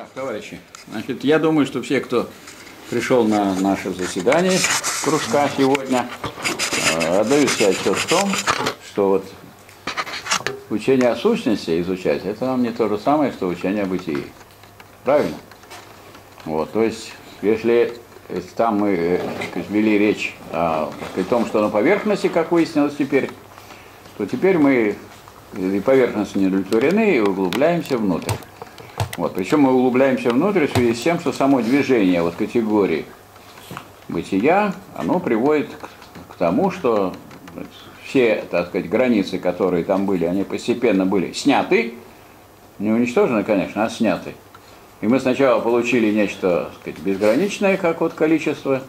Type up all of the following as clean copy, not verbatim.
Так, товарищи, значит, я думаю, что все, кто пришел на наше заседание кружка сегодня, отдают себе отчет в том, что вот учение о сущности изучать, это нам не то же самое, что учение о бытии. Правильно? Вот, то есть, если там мы вели речь о том, что на поверхности, как выяснилось теперь, то теперь мы и поверхности не удовлетворены и углубляемся внутрь. Вот, причем мы углубляемся внутрь в связи с тем, что само движение вот категории бытия, оно приводит к тому, что все, так сказать, границы, которые там были, они постепенно были сняты, не уничтожены, конечно, а сняты. И мы сначала получили нечто, так сказать, безграничное, как вот количество,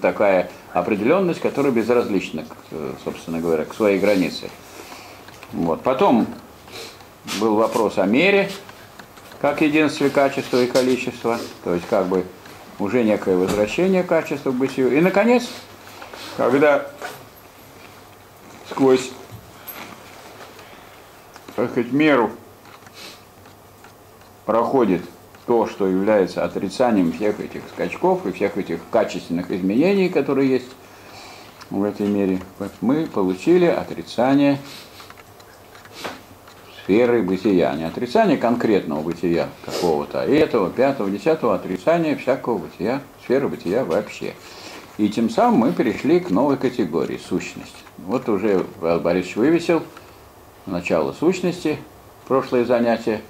такая определенность, которая безразлична, собственно говоря, к своей границе. Вот. Потом был вопрос о мере, как единстве качества и количества, то есть как бы уже некое возвращение качества к бытию. И, наконец, когда сквозь, так сказать, меру проходит то, что является отрицанием всех этих скачков и всех этих качественных изменений, которые есть в этой мере, мы получили отрицание сферы бытия, не отрицание конкретного бытия какого-то, а этого, пятого, десятого, отрицание всякого бытия, сферы бытия вообще. И тем самым мы перешли к новой категории – сущность. Вот уже Борисович вывесил начало сущности, прошлое занятие.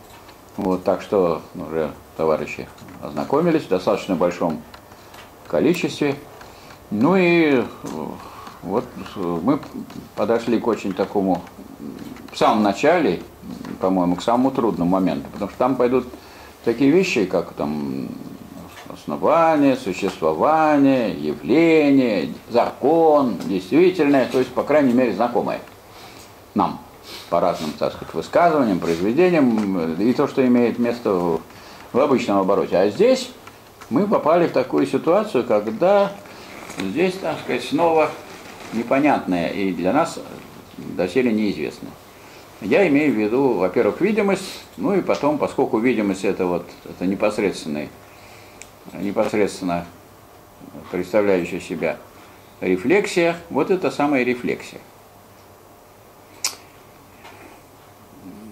Вот, так что уже товарищи ознакомились в достаточно большом количестве. Ну и вот мы подошли к очень такому, в самом начале, по-моему, к самому трудному моменту, потому что там пойдут такие вещи, как там основание, существование, явление, закон, действительное, то есть, по крайней мере, знакомое нам по разным, так сказать, высказываниям, произведениям, и то, что имеет место в обычном обороте. А здесь мы попали в такую ситуацию, когда здесь, так сказать, снова непонятное и для нас доселе неизвестное. Я имею в виду, во-первых, видимость, ну и потом, поскольку видимость это вот это непосредственно представляющая себя рефлексия, вот это самая рефлексия.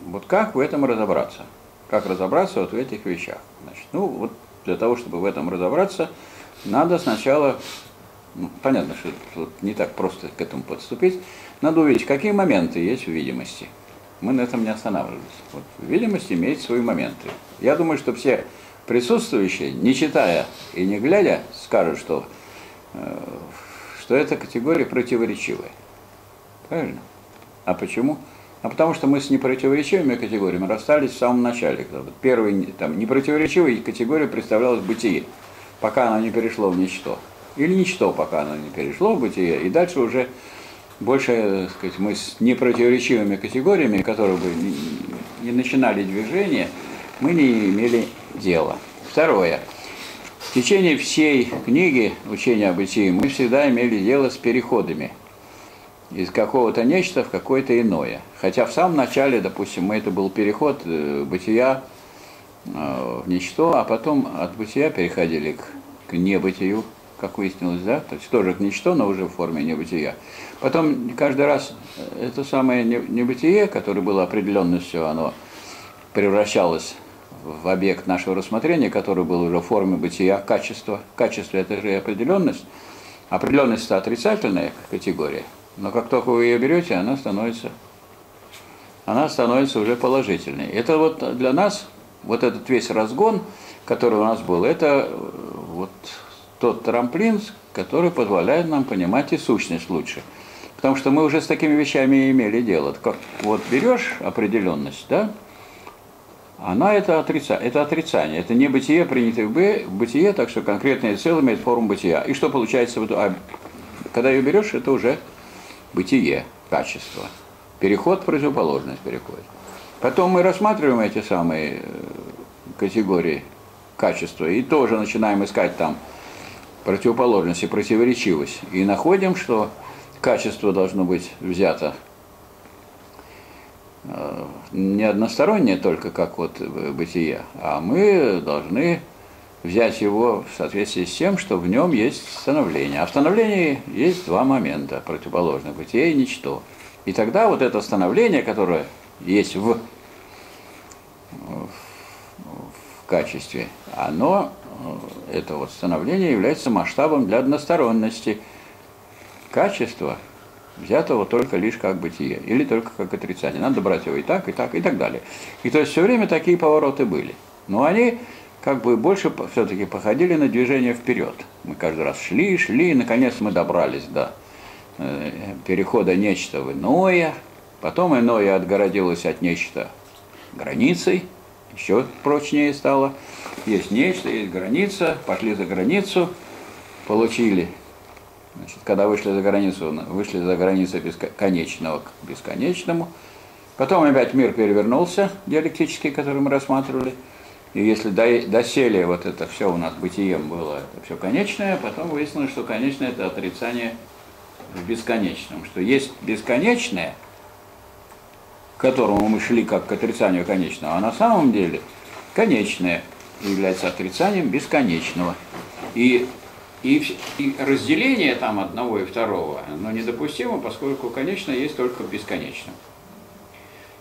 Вот как в этом разобраться? Как разобраться вот в этих вещах? Значит, ну, вот для того, чтобы в этом разобраться, надо сначала, ну, понятно, что тут не так просто к этому подступить, надо увидеть, какие моменты есть в видимости. Мы на этом не останавливались. Вот, видимость имеет свои моменты. Я думаю, что все присутствующие, не читая и не глядя, скажут, что эта категория противоречивая. Правильно? А почему? А потому что мы с непротиворечивыми категориями расстались в самом начале. Первой там, непротиворечивой категории представлялось бытие, пока оно не перешло в ничто. Или ничто, пока оно не перешло в бытие. И дальше уже больше, так сказать, мы с непротиворечивыми категориями, которые бы не начинали движение, мы не имели дела. Второе. В течение всей книги «Учение о бытии» мы всегда имели дело с переходами из какого-то нечто в какое-то иное. Хотя в самом начале, допустим, это был переход бытия в ничто, а потом от бытия переходили к небытию, как выяснилось, да? То есть тоже к ничто, но уже в форме небытия. Потом каждый раз это самое небытие, которое было определенностью, оно превращалось в объект нашего рассмотрения, который был уже в форме бытия качества. Качество – это же определенность. Определенность – это отрицательная категория. Но как только вы ее берете, она становится уже положительной. Это вот для нас, вот этот весь разгон, который у нас был, это вот тот трамплин, который позволяет нам понимать и сущность лучше. Потому что мы уже с такими вещами имели дело. Вот берешь определенность, да, она это отрицание, это не бытие, принятое в бытие, так что конкретное целое имеет форму бытия. И что получается, когда ее берешь, это уже бытие, качество. Переход, противоположность переходит. Потом мы рассматриваем эти самые категории качества и тоже начинаем искать там противоположность и противоречивость. И находим, что качество должно быть взято не одностороннее только как вот бытие, а мы должны взять его в соответствии с тем, что в нем есть становление. А в становлении есть два момента противоположных: бытие и ничто. И тогда вот это становление, которое есть в качестве, оно, это вот становление, является масштабом для односторонности качества, взятого только лишь как бытие, или только как отрицание. Надо брать его и так, и так, и так далее. И то есть все время такие повороты были. Но они как бы больше все-таки походили на движение вперед. Мы каждый раз шли, шли, и наконец мы добрались до перехода нечто в иное. Потом иное отгородилось от нечто границей, еще прочнее стало. Есть нечто, есть граница, пошли за границу, получили. Значит, когда вышли за границу конечного к бесконечному. Потом опять мир перевернулся, диалектический, который мы рассматривали. И если доселе вот это все у нас бытием было, это все конечное, потом выяснилось, что конечное – это отрицание в бесконечном. Что есть бесконечное, к которому мы шли как к отрицанию конечного, а на самом деле конечное является отрицанием бесконечного. И разделение там одного и второго, оно недопустимо, поскольку конечное есть только в бесконечном.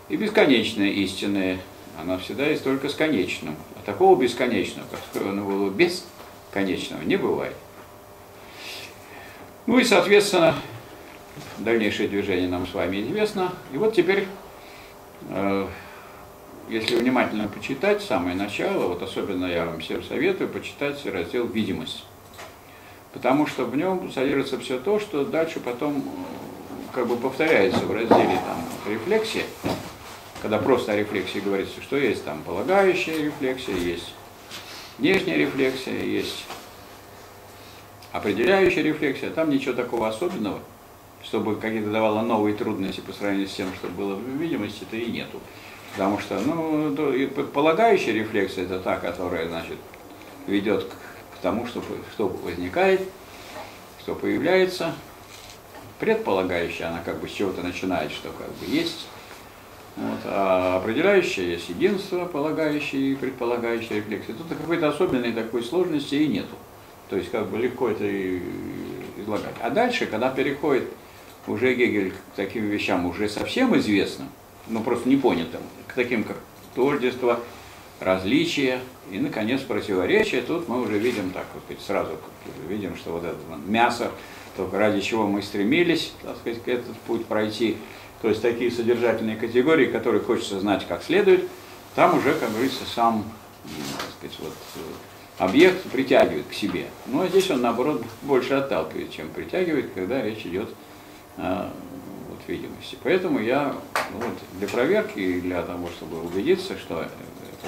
И бесконечное истинное, оно всегда есть только с конечным. А такого бесконечного, как оно было без конечного, не бывает. Ну и, соответственно, дальнейшее движение нам с вами известно. И вот теперь, если внимательно почитать самое начало, вот особенно я вам всем советую почитать раздел «Видимость». Потому что в нем содержится все то, что дальше потом как бы повторяется в разделе там рефлексии, когда просто о рефлексии говорится, что есть там полагающая рефлексия, есть внешняя рефлексия, есть определяющая рефлексия. Там ничего такого особенного, чтобы какие-то давало новые трудности по сравнению с тем, что было в видимости, то и нету. Потому что, ну, полагающая рефлексия – это та, которая, значит, ведет к тому, что возникает, что появляется. Предполагающая, она как бы с чего-то начинает, что как бы есть. Вот. А определяющая есть единство, полагающее и предполагающая рефлексия. Тут какой-то особенной такой сложности и нету. То есть как бы легко это излагать. А дальше, когда переходит уже Гегель к таким вещам уже совсем известным, но просто непонятым, к таким как тождество, различия и, наконец, противоречия. Тут мы уже видим так, вот, сразу видим, что вот это мясо, только ради чего мы стремились, так сказать, этот путь пройти. То есть такие содержательные категории, которые хочется знать как следует, там уже, как говорится, сам, так сказать, вот, объект притягивает к себе. Ну, а здесь он, наоборот, больше отталкивает, чем притягивает, когда речь идет о вот, видимости. Поэтому я вот, для проверки и для того, чтобы убедиться, что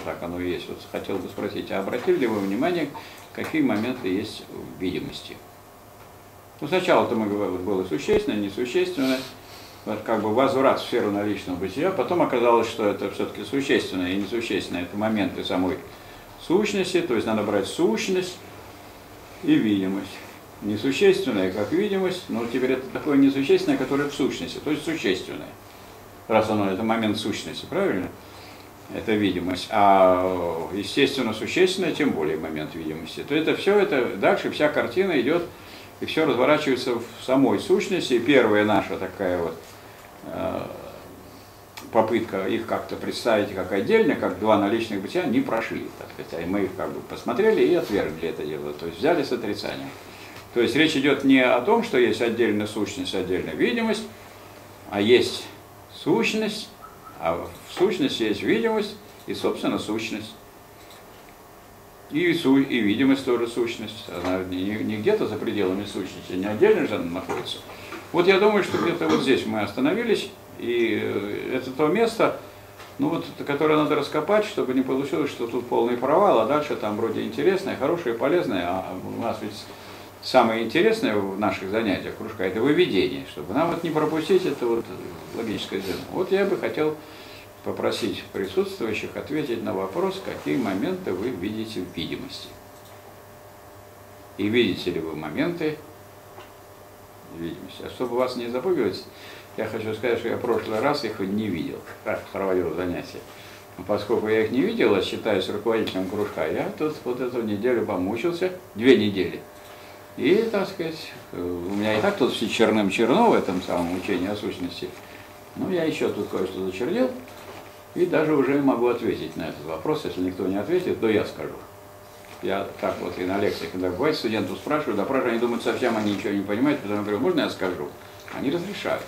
так оно и есть. Вот хотел бы спросить, а обратили ли вы внимание, какие моменты есть в видимости? Ну, сначала-то мы говорили, было существенное, несущественное, вот как бы возврат в сферу наличного бытия, потом оказалось, что это все-таки существенное и несущественное, это моменты самой сущности, то есть надо брать сущность и видимость. Несущественное, как видимость, но теперь это такое несущественное, которое в сущности, то есть существенное, раз оно, это момент сущности, правильно? Это видимость, а естественно существенное, тем более момент видимости, то это все, это дальше вся картина идет, и все разворачивается в самой сущности, и первая наша такая вот попытка их как-то представить как отдельно, как два наличных бытия, не прошли, так сказать, и мы их как бы посмотрели и отвергли это дело, то есть взяли с отрицанием. То есть речь идет не о том, что есть отдельная сущность, отдельная видимость, а есть сущность, а в сущности есть видимость и, собственно, сущность. И видимость тоже сущность. Она не где-то за пределами сущности, не отдельно же она находится. Вот я думаю, что где-то вот здесь мы остановились, и это то место, ну вот, которое надо раскопать, чтобы не получилось, что тут полный провал, а дальше там вроде интересное, хорошее, полезное. А у нас ведь самое интересное в наших занятиях кружка – это выведение, чтобы нам вот не пропустить это вот логическое зерно. Вот я бы хотел попросить присутствующих ответить на вопрос, какие моменты вы видите в видимости. И видите ли вы моменты видимости. А чтобы вас не запугивать, Я хочу сказать, что я в прошлый раз их не видел, как проводил занятия. Поскольку я их не видел, а считаюсь руководителем кружка, я тут вот эту неделю помучился, 2 недели. И, так сказать, у меня и так тут все черным-черно в этом самом учении о сущности. Ну, я еще тут кое-что зачернил, и даже уже могу ответить на этот вопрос. Если никто не ответит, то я скажу. Я так вот и на лекциях, когда бывает, студентов спрашиваю, допрашиваю, они думают, совсем они ничего не понимают, потом я говорю, можно я скажу? Они разрешают.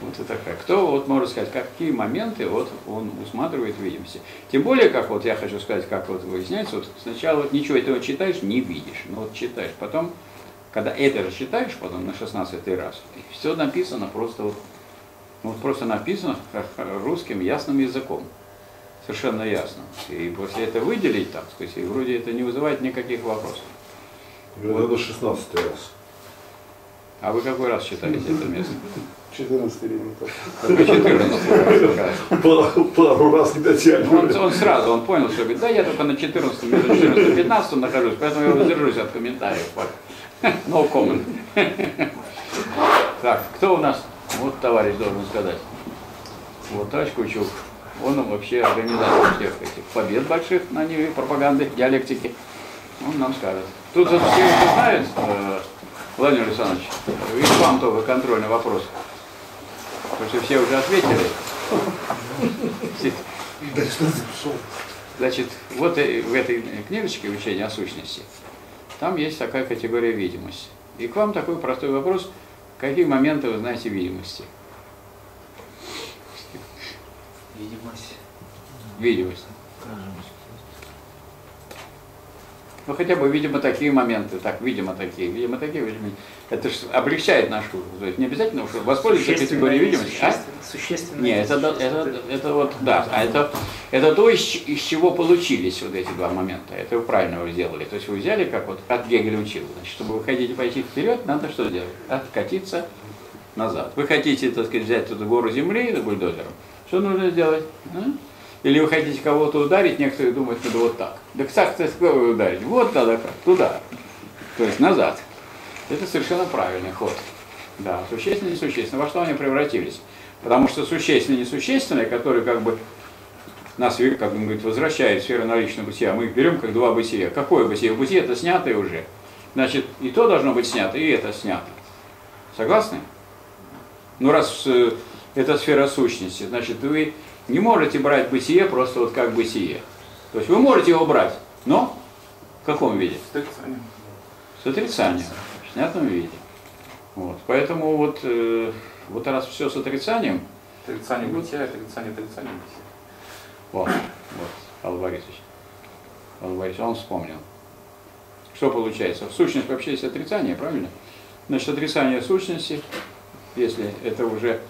Вот это как. Кто вот может сказать, какие моменты вот он усматривает в видимости. Тем более, как вот я хочу сказать, как вот выясняется, вот сначала вот ничего этого читаешь, не видишь, но вот читаешь, потом, когда это же читаешь, потом на 16-й раз, все написано просто вот, ну, просто написано русским ясным языком, совершенно ясно. И после этого выделить, так сказать, и вроде это не вызывает никаких вопросов. Вот. Надо 16-й раз. А вы какой раз читаете это место? 14 элементов. 14 пару раз не дотягивали. Он сразу, он понял, что говорит, да, я только на 14, между 14 и 15 нахожусь, поэтому я воздержусь от комментариев. No comment. Так, кто у нас? Вот товарищ должен сказать. Вот товарищ Кучук. Он вообще организатор всех этих побед больших на ней, пропаганды, диалектики. Он нам скажет. Тут все это знают, Владимир Александрович, и вам только контрольный вопрос. Потому что все уже ответили. Значит, вот в этой книжечке «Учение о сущности» там есть такая категория видимости. И к вам такой простой вопрос. Какие моменты вы знаете видимости? Видимость. Видимость. Ну хотя бы, видимо, такие моменты, так, видимо, такие, это же облегчает нашу, не обязательно, что воспользоваться категорией видимости, а? Существенно. Нет, это вот, да, а это то, из чего получились вот эти два момента, это вы правильно вы сделали, то есть вы взяли, как вот, от Гегеля учил, значит, чтобы вы хотите пойти вперед, надо что делать? Откатиться назад. Вы хотите, так сказать, взять эту гору земли бульдозером, что нужно сделать? Или вы хотите кого-то ударить, некоторые думают, надо вот так. Да кстати, кого вы ударите? Вот надо как, туда. То есть назад. Это совершенно правильный ход. Да, существенно, несущественно. Во что они превратились? Потому что существенно, несущественное, которые как бы нас, как он говорит, возвращает в сферу наличного бытия, мы их берем как два бытия. Какое бытие? Бытие это снятое уже. Значит, и то должно быть снято, и это снято. Согласны? Ну, раз это сфера сущности, значит, вы не можете брать бытие просто вот как бытие. То есть вы можете его брать, но в каком виде? С отрицанием. С отрицанием, в снятом виде. Вот. Поэтому вот, вот раз все с отрицанием... Отрицание бытия, отрицание бытия. Вот, вот, Алла Борисович. Алла Борисович, он вспомнил. Что получается? В сущности вообще есть отрицание, правильно? Значит, отрицание сущности, если это уже...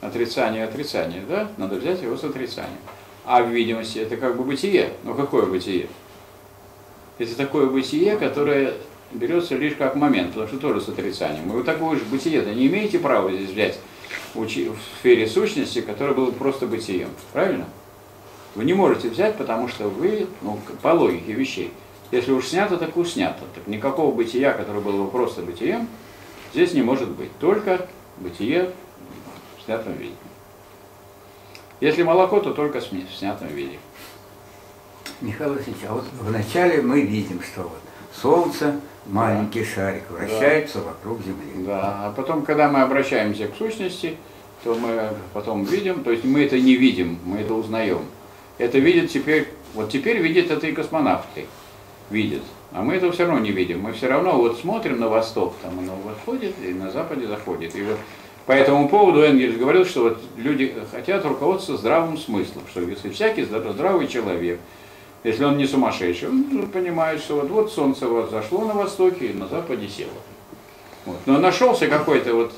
Отрицание, отрицание, да? Надо взять его с отрицанием. А в видимости это как бы бытие. Но какое бытие? Это такое бытие, которое берется лишь как момент, потому что тоже с отрицанием. И вы такое же бытие-то не имеете права здесь взять в сфере сущности, которое было просто бытием. Правильно? Вы не можете взять, потому что вы, ну, по логике вещей, если уж снято, так уж снято. Так никакого бытия, которое было бы просто бытием, здесь не может быть. Только бытие в снятом виде. Если молоко, то только в снятом виде. Михаил Васильевич, а вот вначале мы видим, что вот солнце, маленький шарик вращается вокруг Земли. Да, а потом, когда мы обращаемся к сущности, то мы потом видим, то есть мы это не видим, мы это узнаем. Это видит теперь, вот теперь видят это и космонавты, видят. А мы этого все равно не видим, мы все равно вот смотрим на восток, там оно восходит и на западе заходит. И вот по этому поводу Энгельс говорил, что вот люди хотят руководствоваться здравым смыслом, что если всякий здравый человек, если он не сумасшедший, он понимает, что вот, вот солнце зашло на востоке и на западе село. Вот. Но нашелся какой-то вот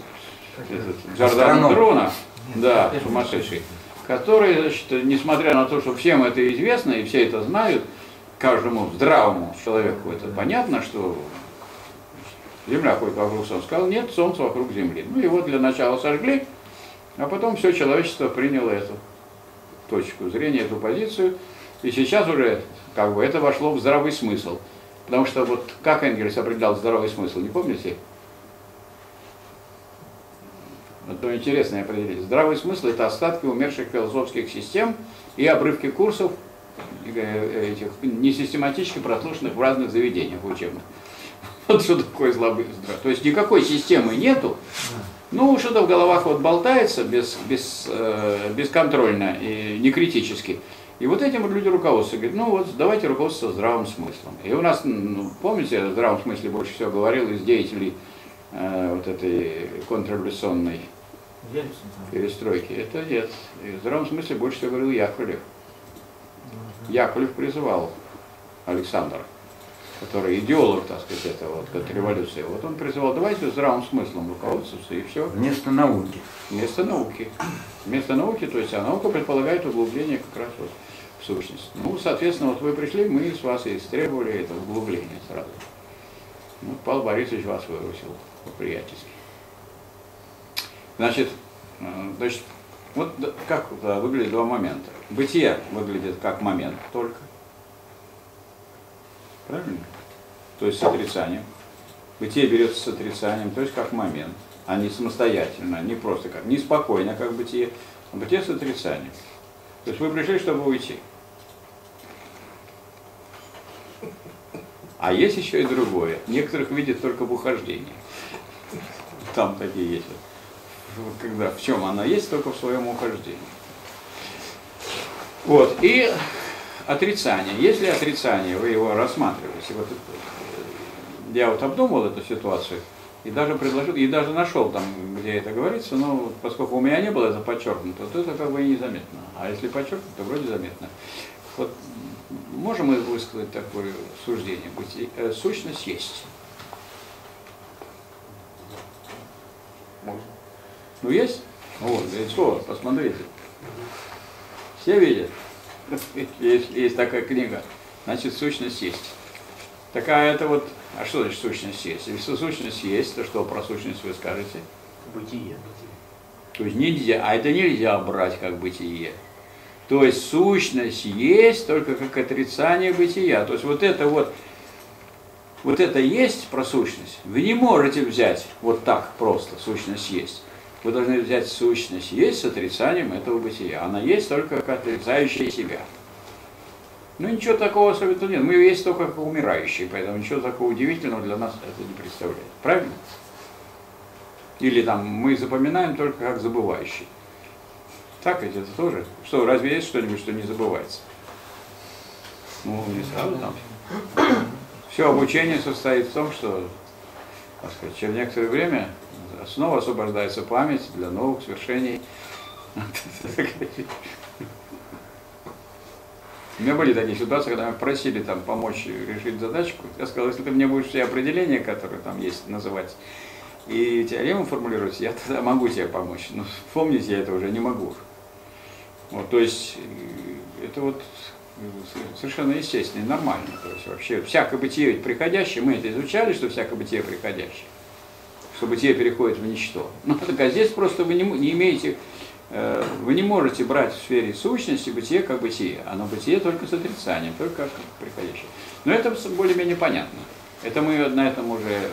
Джордан Дрона, да, сумасшедший, который, значит, несмотря на то, что всем это известно и все это знают, каждому здравому человеку это понятно, что... Земля ходит вокруг Солнца. Сказал, нет, Солнце вокруг Земли. Ну его для начала сожгли, а потом все человечество приняло эту точку зрения, эту позицию. И сейчас уже как бы это вошло в здравый смысл. Потому что вот как Энгельс определял здравый смысл, не помните? ну, интересное определение. Здравый смысл – это остатки умерших философских систем и обрывки курсов, этих несистематически прослушанных в разных заведениях учебных. Вот что такое злобы. То есть никакой системы нету. Ну, что-то в головах вот болтается бесконтрольно и некритически. И вот этим вот люди руководствуются. Говорят, ну вот давайте руководствоваться здравым смыслом. И у нас, ну, помните, о здравом смысле больше всего говорил из деятелей вот этой контрреволюционной перестройки. Это нет. И в здравом смысле больше всего говорил Яковлев. Яковлев призывал Александра, который идеолог, так сказать, это вот, от революции. Вот он призывал, давайте здравым смыслом руководствоваться, и все. Вместо науки. Вместо науки. Вместо науки, то есть, а наука предполагает углубление как раз вот в сущность. Ну, соответственно, вот вы пришли, мы с вас и истребовали это углубление сразу. Ну, Павел Борисович вас выручил по-приятельски. Значит, вот как выглядят два момента. Бытие выглядит как момент только. Правильно? То есть с отрицанием. Бытие берется с отрицанием, то есть как момент, а не самостоятельно, не просто как, не спокойно, как бытие, а бытие с отрицанием. То есть вы пришли, чтобы уйти. А есть еще и другое. Некоторых видят только в ухождении. Там такие есть. Когда, в чем она есть, только в своем ухождении. Вот. И отрицание. Если отрицание, вы его рассматриваете. Вот я вот обдумал эту ситуацию и даже предложил, и даже нашел там, где это говорится, но поскольку у меня не было это подчеркнуто, то это как бы и незаметно. А если подчеркнуто, то вроде заметно. Вот можем мы высказать такое суждение? Сущность есть. Можно. Ну есть? Вот, слово, посмотрите. Все видят? Есть такая книга. Значит, сущность есть. Такая это вот... А что значит сущность есть? Если сущность есть, то что про сущность вы скажете? Бытие. То есть нельзя... А это нельзя брать как бытие. То есть сущность есть только как отрицание бытия. То есть вот это есть про сущность. Вы не можете взять вот так просто сущность есть. Вы должны взять сущность есть с отрицанием этого бытия. Она есть только как отрицающая себя. Ну ничего такого особенного нет. Мы есть только как умирающие, поэтому ничего такого удивительного для нас это не представляет. Правильно? Или там мы запоминаем только как забывающие. Так ведь это тоже. Что, разве есть что-нибудь, что не забывается? Ну, не сразу там. Все обучение состоит в том, что, так сказать, через некоторое время снова освобождается память для новых свершений. У меня были такие ситуации, когда меня просили там помочь решить задачку. Я сказал, если ты мне будешь все определения, которые там есть, называть, и теорему формулировать, я тогда могу тебе помочь. Но вспомнить я это уже не могу. Вот, то есть это вот совершенно естественно и нормально. То есть вообще всякое бытие ведь приходящее, мы это изучали, что всякое бытие приходящее. Что бытие переходит в ничто. Ну, так а здесь просто вы не имеете, вы не можете брать в сфере сущности бытие как бытие. Оно бытие только с отрицанием, только как приходящее. Но это более-менее понятно. Это мы на этом уже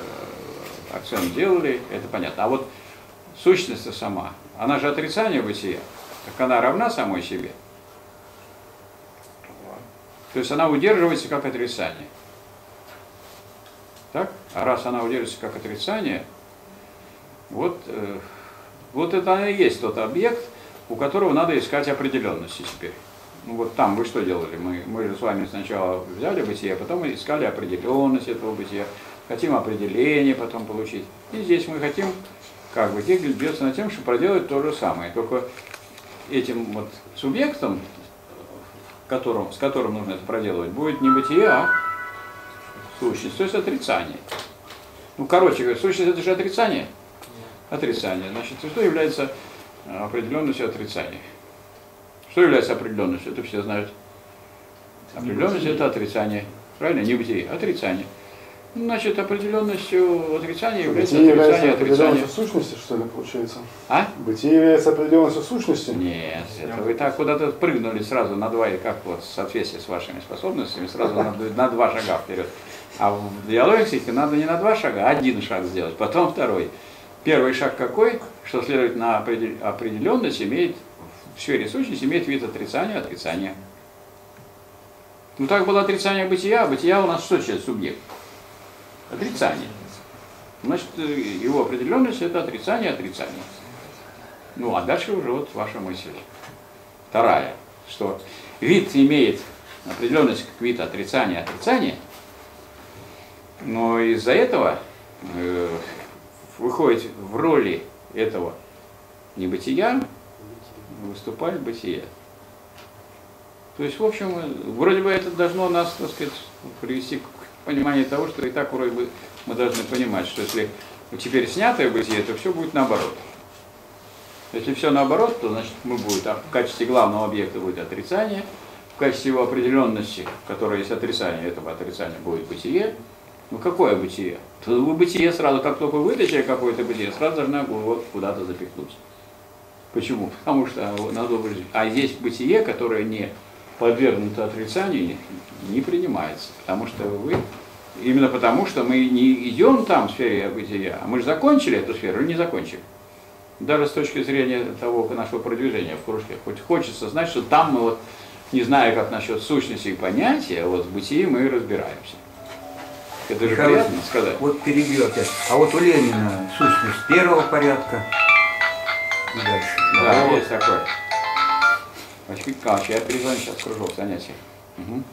акцент делали, это понятно. А вот сущность-то сама, она же отрицание бытия, так она равна самой себе. То есть она удерживается как отрицание. Так? А раз она удерживается как отрицание, вот это и есть тот объект, у которого надо искать определенности теперь. Ну вот там вы что делали? Мы же с вами сначала взяли бытие, потом искали определенность этого бытия, хотим определение потом получить. И здесь мы хотим, как бы, бьется над тем, что проделать то же самое, только этим вот субъектом, с которым нужно это проделывать, будет не бытие, а сущность, то есть отрицание. Ну, короче говоря, сущность это же отрицание. Отрицание. Значит, что является определенностью отрицания? Что является определенностью? Это все знают. Определенность это отрицание. Правильно? Не бытие, отрицание. Значит, определенностью отрицания является определенностью сущности, что ли, получается? А? Бытие является определенностью сущности? Нет, это вы так куда-то прыгнули сразу на два, и как вот в соответствии с вашими способностями, сразу на два шага вперед. А в диалогистике надо не на два шага, а один шаг сделать, потом второй. Первый шаг какой? Что следовательно определенность имеет, в сфере сущности имеет вид отрицания, отрицания. Ну так было отрицание бытия, а бытия у нас что сейчас? Субъект. Отрицание. Значит, его определенность это отрицание, отрицание. Ну а дальше уже вот ваша мысль. Вторая, что вид имеет определенность как вид отрицания, отрицания, но из-за этого выходит в роли этого небытия выступает бытие. То есть, в общем, вроде бы это должно нас, так сказать, привести к пониманию того, что и так вроде бы мы должны понимать, что если теперь снятое бытие, то все будет наоборот. Если все наоборот, то значит мы будем, в качестве главного объекта будет отрицание, в качестве его определенности, которая есть отрицание этого отрицания, будет бытие. Ну какое бытие? То бытие сразу, как только вытащили какое-то бытие, сразу должна его куда-то запихнуть. Почему? Потому что надо выжить. А здесь бытие, которое не подвергнуто отрицанию, не принимается. Потому что вы. Именно потому, что мы не идем там в сфере бытия, а мы же закончили эту сферу или не закончили. Даже с точки зрения того нашего продвижения в кружке. Хоть хочется знать, что там мы вот, не знаю, как насчет сущности и понятия, вот в бытии мы разбираемся. Это же Михаил, приятно сказать. Вот перебьете. А вот у Ленина сущность первого порядка и дальше. Да, вот. Есть такое. Василий Николаевич, я перезвоню сейчас в кружок занятий. Угу.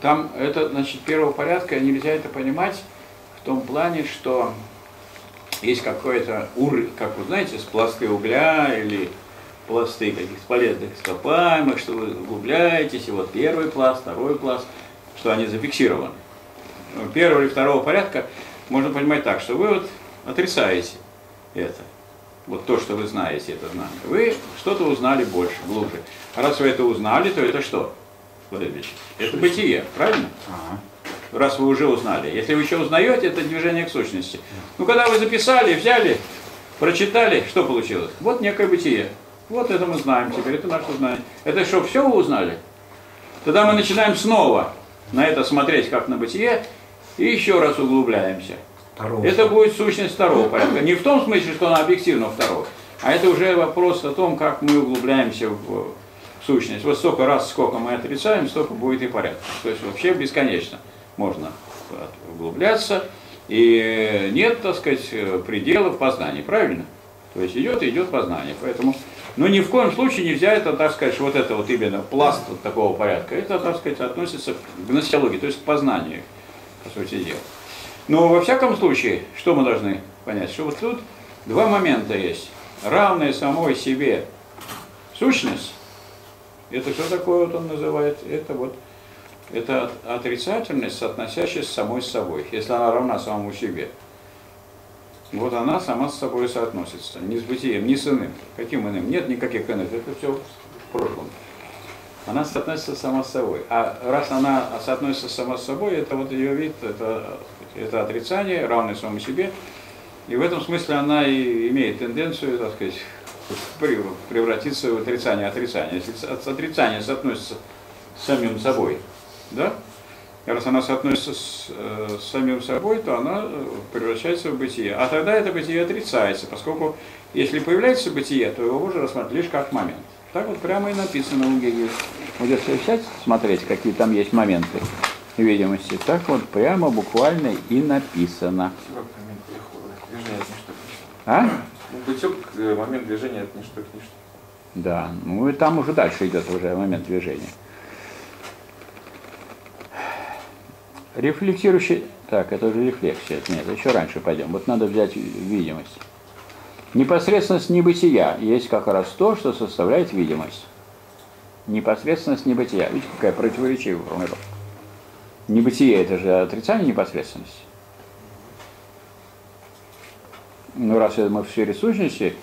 Там это, значит, первого порядка, нельзя это понимать в том плане, что есть какой-то уровень, как вы знаете, с пласты угля или пласты каких-то полезных ископаемых, что вы углубляетесь, и вот первый пласт, второй пласт, что они зафиксированы. Первого или второго порядка можно понимать так, что вы вот отрицаете это, вот то, что вы знаете, это знание. Вы что-то узнали больше, глубже. А раз вы это узнали, то это что? Это бытие, правильно? Ага. Раз вы уже узнали. Если вы еще узнаете, это движение к сущности. Ну, когда вы записали, взяли, прочитали, что получилось? Вот некое бытие. Вот это мы знаем теперь, это наше знание. Это что, все вы узнали? Тогда мы начинаем снова на это смотреть, как на бытие, и еще раз углубляемся. Второго. Это будет сущность второго порядка. Не в том смысле, что она объективна второго, а это уже вопрос о том, как мы углубляемся в сущность. Вот столько раз, сколько мы отрицаем, столько будет и порядка. То есть вообще бесконечно можно углубляться. И нет, так сказать, пределов познания, правильно? То есть идет и идет познание. Поэтому, но ни в коем случае нельзя это, так сказать, вот это вот именно пласт вот такого порядка. Это, так сказать, относится к гносеологии, то есть к познанию, по сути дела. Но во всяком случае, что мы должны понять? Что вот тут два момента есть. Равная самой себе сущность. Это что такое вот он называет? Это отрицательность, соотносящаяся самой с собой, если она равна самому себе. Вот она сама с собой соотносится, не с бытием, не с иным. Каким иным? Нет никаких иных, это все в прошлом. Она соотносится сама с собой. А раз она соотносится сама с собой, это вот ее вид, это отрицание, равное самому себе. И в этом смысле она и имеет тенденцию, так сказать, превратиться в отрицание, отрицание. Если отрицание соотносится с самим собой, да? Раз она соотносится с самим собой, то она превращается в бытие. А тогда это бытие отрицается, поскольку если появляется бытие, то его можно рассматривать лишь как момент. Так вот прямо и написано у Гегеля. Вот если взять, смотреть, какие там есть моменты видимости, так вот прямо буквально и написано. А? Путёк, момент движения от ничто к ничто. Да, ну и там уже дальше идет уже момент движения. Рефлексирующий. Так, это уже рефлексия. Нет, еще раньше пойдем. Вот надо взять видимость. Непосредственность небытия есть как раз то, что составляет видимость. Непосредственность небытия. Видите, какая противоречивая формулировка. Небытие это же отрицание непосредственности. Ну, раз мы в сфере сущности,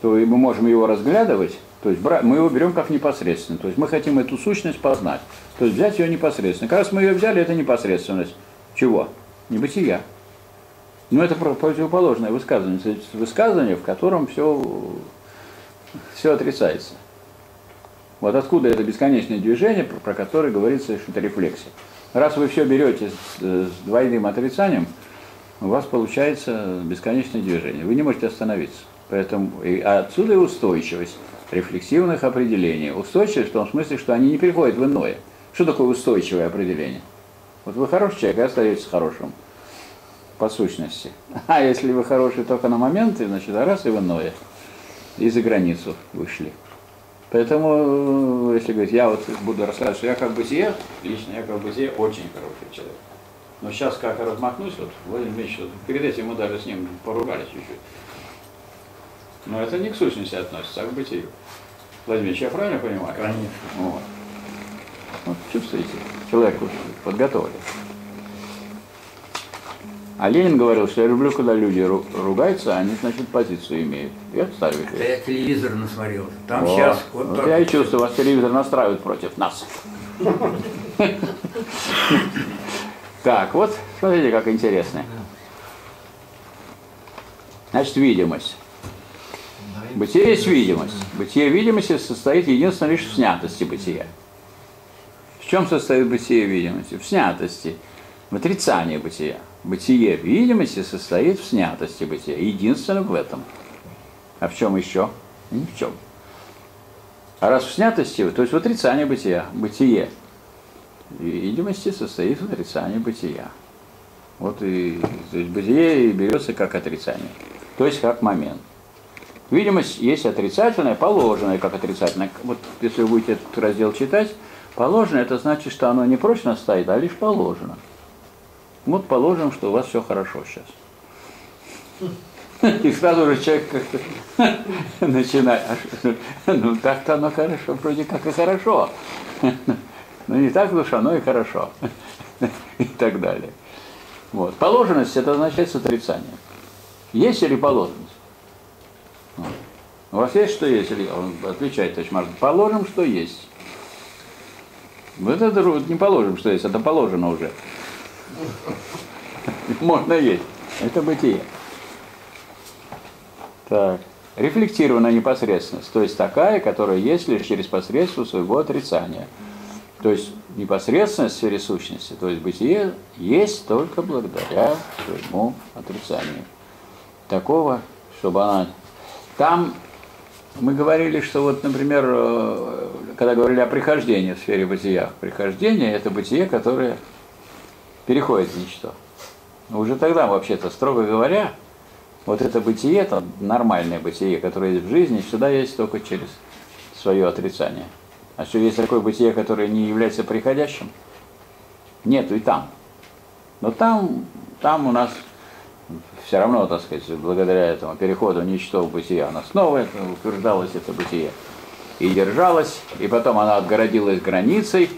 то мы можем его разглядывать, то есть мы его берем как непосредственно. То есть мы хотим эту сущность познать, то есть взять ее непосредственно. Как раз мы ее взяли, это непосредственность. Чего? Небытия. Но это противоположное высказывание, в котором все отрицается. Вот откуда это бесконечное движение, про которое говорится, что это рефлексия. Раз вы все берете с двойным отрицанием, у вас получается бесконечное движение. Вы не можете остановиться. Поэтому и отсюда и устойчивость рефлексивных определений. Устойчивость в том смысле, что они не переходят в иное. Что такое устойчивое определение? Вот вы хороший человек, и остаетесь хорошим по сущности. А если вы хороший только на моменты, значит, раз и в иное. И за границу вышли. Поэтому, если говорить, я вот буду рассказывать, что я как бытие, лично я как бытие очень хороший человек. Но сейчас как размахнусь, вот Владимир Ильич, вот, перед этим мы даже с ним поругались чуть-чуть. Но это не к сущности относится, а к бытию. Владимир Ильич, я правильно понимаю? Конечно. Вот. Вот, чувствуете, человеку подготовили. А Ленин говорил, что я люблю, когда люди ругаются, они, значит, позицию имеют. Я ставлю. Это я телевизор насмотрелся. Там вот. Сейчас... Вот, вот я и чувствую, вас телевизор настраивает против нас. Так, вот, смотрите, как интересно. Значит, видимость. Бытие есть видимость. Бытие видимости состоит единственно лишь в снятости бытия. В чем состоит бытие видимости? В снятости. В отрицании бытия. Бытие видимости состоит в снятости бытия. Единственное в этом. А в чем еще? Ни в чем. А раз в снятости, то есть в отрицании бытия. Бытие видимости состоит в отрицании бытия. Вот и то есть бытие и берется как отрицание. То есть как момент. Видимость есть отрицательная, положенная как отрицательная. Вот если вы будете этот раздел читать, положенное — это значит, что оно не прочно стоит, а лишь положено. Вот положим, что у вас все хорошо сейчас. И сразу же человек как-то начинает. Ну так-то оно хорошо, вроде как и хорошо. Но не так уж оно и хорошо. И так далее. Вот. Положенность — это означает отрицание. Есть или положенность? У вас есть что есть? Он отвечает, товарищ Марк, положим, что есть. Вот это не положим, что есть, это положено уже. Можно есть. Это бытие. Так. Рефлектированная непосредственность. То есть такая, которая есть лишь через посредство своего отрицания. То есть непосредственность в сфере сущности. То есть бытие есть только благодаря своему отрицанию. Такого, чтобы она... Там мы говорили, что вот, например, когда говорили о прихождении в сфере бытия. Прихождение — это бытие, которое... переходит в ничто. Но уже тогда, вообще-то, строго говоря, вот это бытие, это нормальное бытие, которое есть в жизни, сюда есть только через свое отрицание. А что есть такое бытие, которое не является приходящим? Нету и там. Но там у нас все равно, так сказать, благодаря этому переходу ничто в бытие, оно снова утверждалось, это бытие, и держалось, и потом оно отгородилось границей.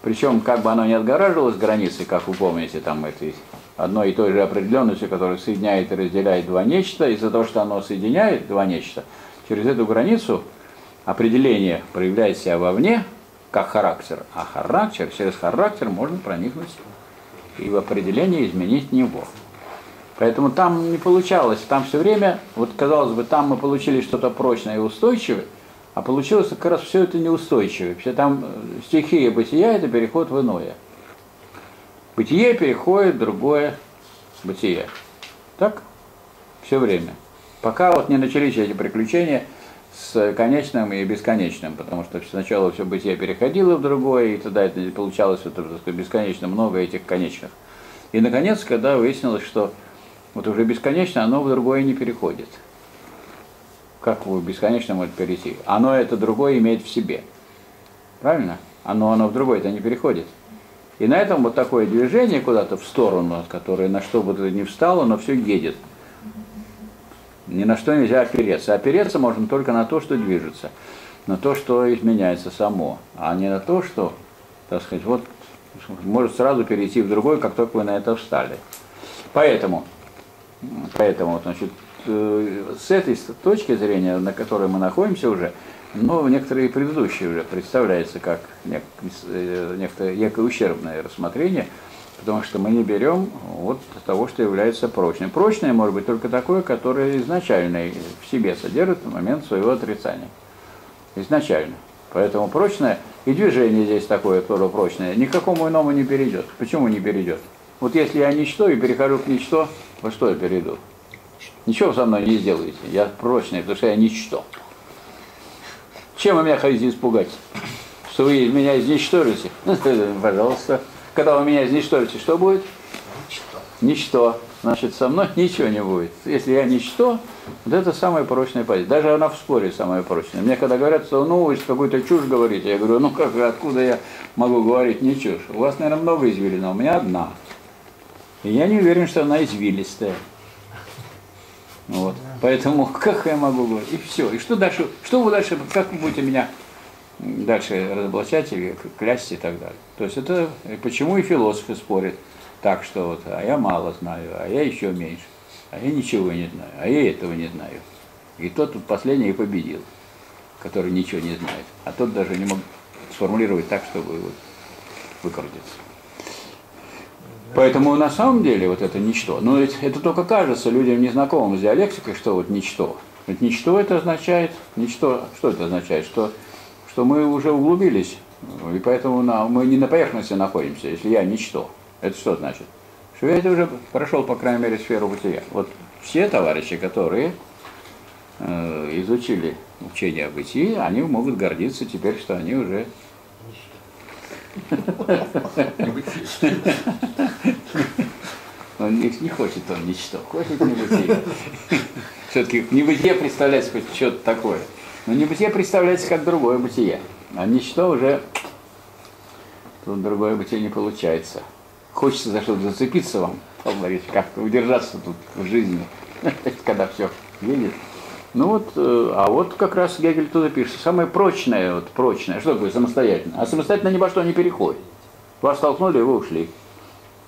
Причем, как бы оно ни отгораживалось границей, как вы помните, там этой одной и той же определенностью, которая соединяет и разделяет два нечто, из-за того, что оно соединяет два нечто, через эту границу определение проявляет себя вовне, как характер, а характер, через характер можно проникнуть и в определение изменить него. Поэтому там не получалось, там все время, вот казалось бы, там мы получили что-то прочное и устойчивое, а получилось как раз все это неустойчивое. Все там стихия бытия — это переход в иное. Бытие переходит в другое бытие. Так? Все время. Пока вот не начались эти приключения с конечным и бесконечным, потому что сначала все бытие переходило в другое, и тогда это получалось это, так сказать, бесконечно много этих конечных. И, наконец, когда выяснилось, что вот уже бесконечно оно в другое не переходит. Как вы бесконечно можете перейти? Оно это другое имеет в себе. Правильно? Оно в другое-то не переходит. И на этом вот такое движение куда-то в сторону, которое на что бы ни встало, но все едет. Ни на что нельзя опереться. Опереться можно только на то, что движется. На то, что изменяется само. А не на то, что, так сказать, вот может сразу перейти в другое, как только вы на это встали. Поэтому значит, с этой точки зрения, на которой мы находимся уже, но некоторые предыдущие уже представляются как некое ущербное рассмотрение, потому что мы не берем вот того, что является прочным. Прочное может быть только такое, которое изначально в себе содержит момент своего отрицания. Изначально. Поэтому прочное, и движение здесь такое, которое прочное, ни к какому иному не перейдет. Почему не перейдет? Вот если я ничто и перехожу к ничто, во что я перейду? Ничего вы со мной не сделаете. Я прочный, потому что я ничто. Чем вы меня хотите испугать? Что вы меня изничтожите? Пожалуйста. Когда вы меня изничтожите, что будет? Ничто. Ничто. Значит, со мной ничего не будет. Если я ничто, вот это самая прочная позиция. Даже она в споре самая прочная. Мне когда говорят, что ну вы какую-то чушь говорите, я говорю, ну как же, откуда я могу говорить не чушь? У вас, наверное, много извилина, у меня одна. И я не уверен, что она извилистая. Вот. Поэтому как я могу говорить? И все. И что дальше? Что вы дальше, как вы будете меня дальше разоблачать или клясть и так далее? То есть это почему и философы спорят. Так что вот, а я мало знаю, а я еще меньше, а я ничего не знаю, а я этого не знаю. И тот последний и победил, который ничего не знает. А тот даже не мог сформулировать так, чтобы вот выкрутиться. Поэтому на самом деле вот это ничто. Но ведь это только кажется людям, незнакомым с диалектикой, что вот ничто. Ведь ничто это означает, ничто, что это означает? Что мы уже углубились, и поэтому мы не на поверхности находимся, если я ничто. Это что значит? Что я это уже прошел, по крайней мере, сферу бытия. Вот все товарищи, которые изучили учение о бытии, они могут гордиться теперь, что они уже... Он не хочет, он ничто, хочет небытие. Все-таки небытие представляется хоть что-то такое. Но небытие представляется как другое бытие. А ничто уже... Тут другое бытие не получается. Хочется за что-то зацепиться вам, как-то удержаться тут в жизни, когда все едет. Ну вот, а вот как раз Гегель туда пишет. Самое прочное, вот прочное, что такое самостоятельно? А самостоятельно ни во что не переходит. Вас столкнули, вы ушли.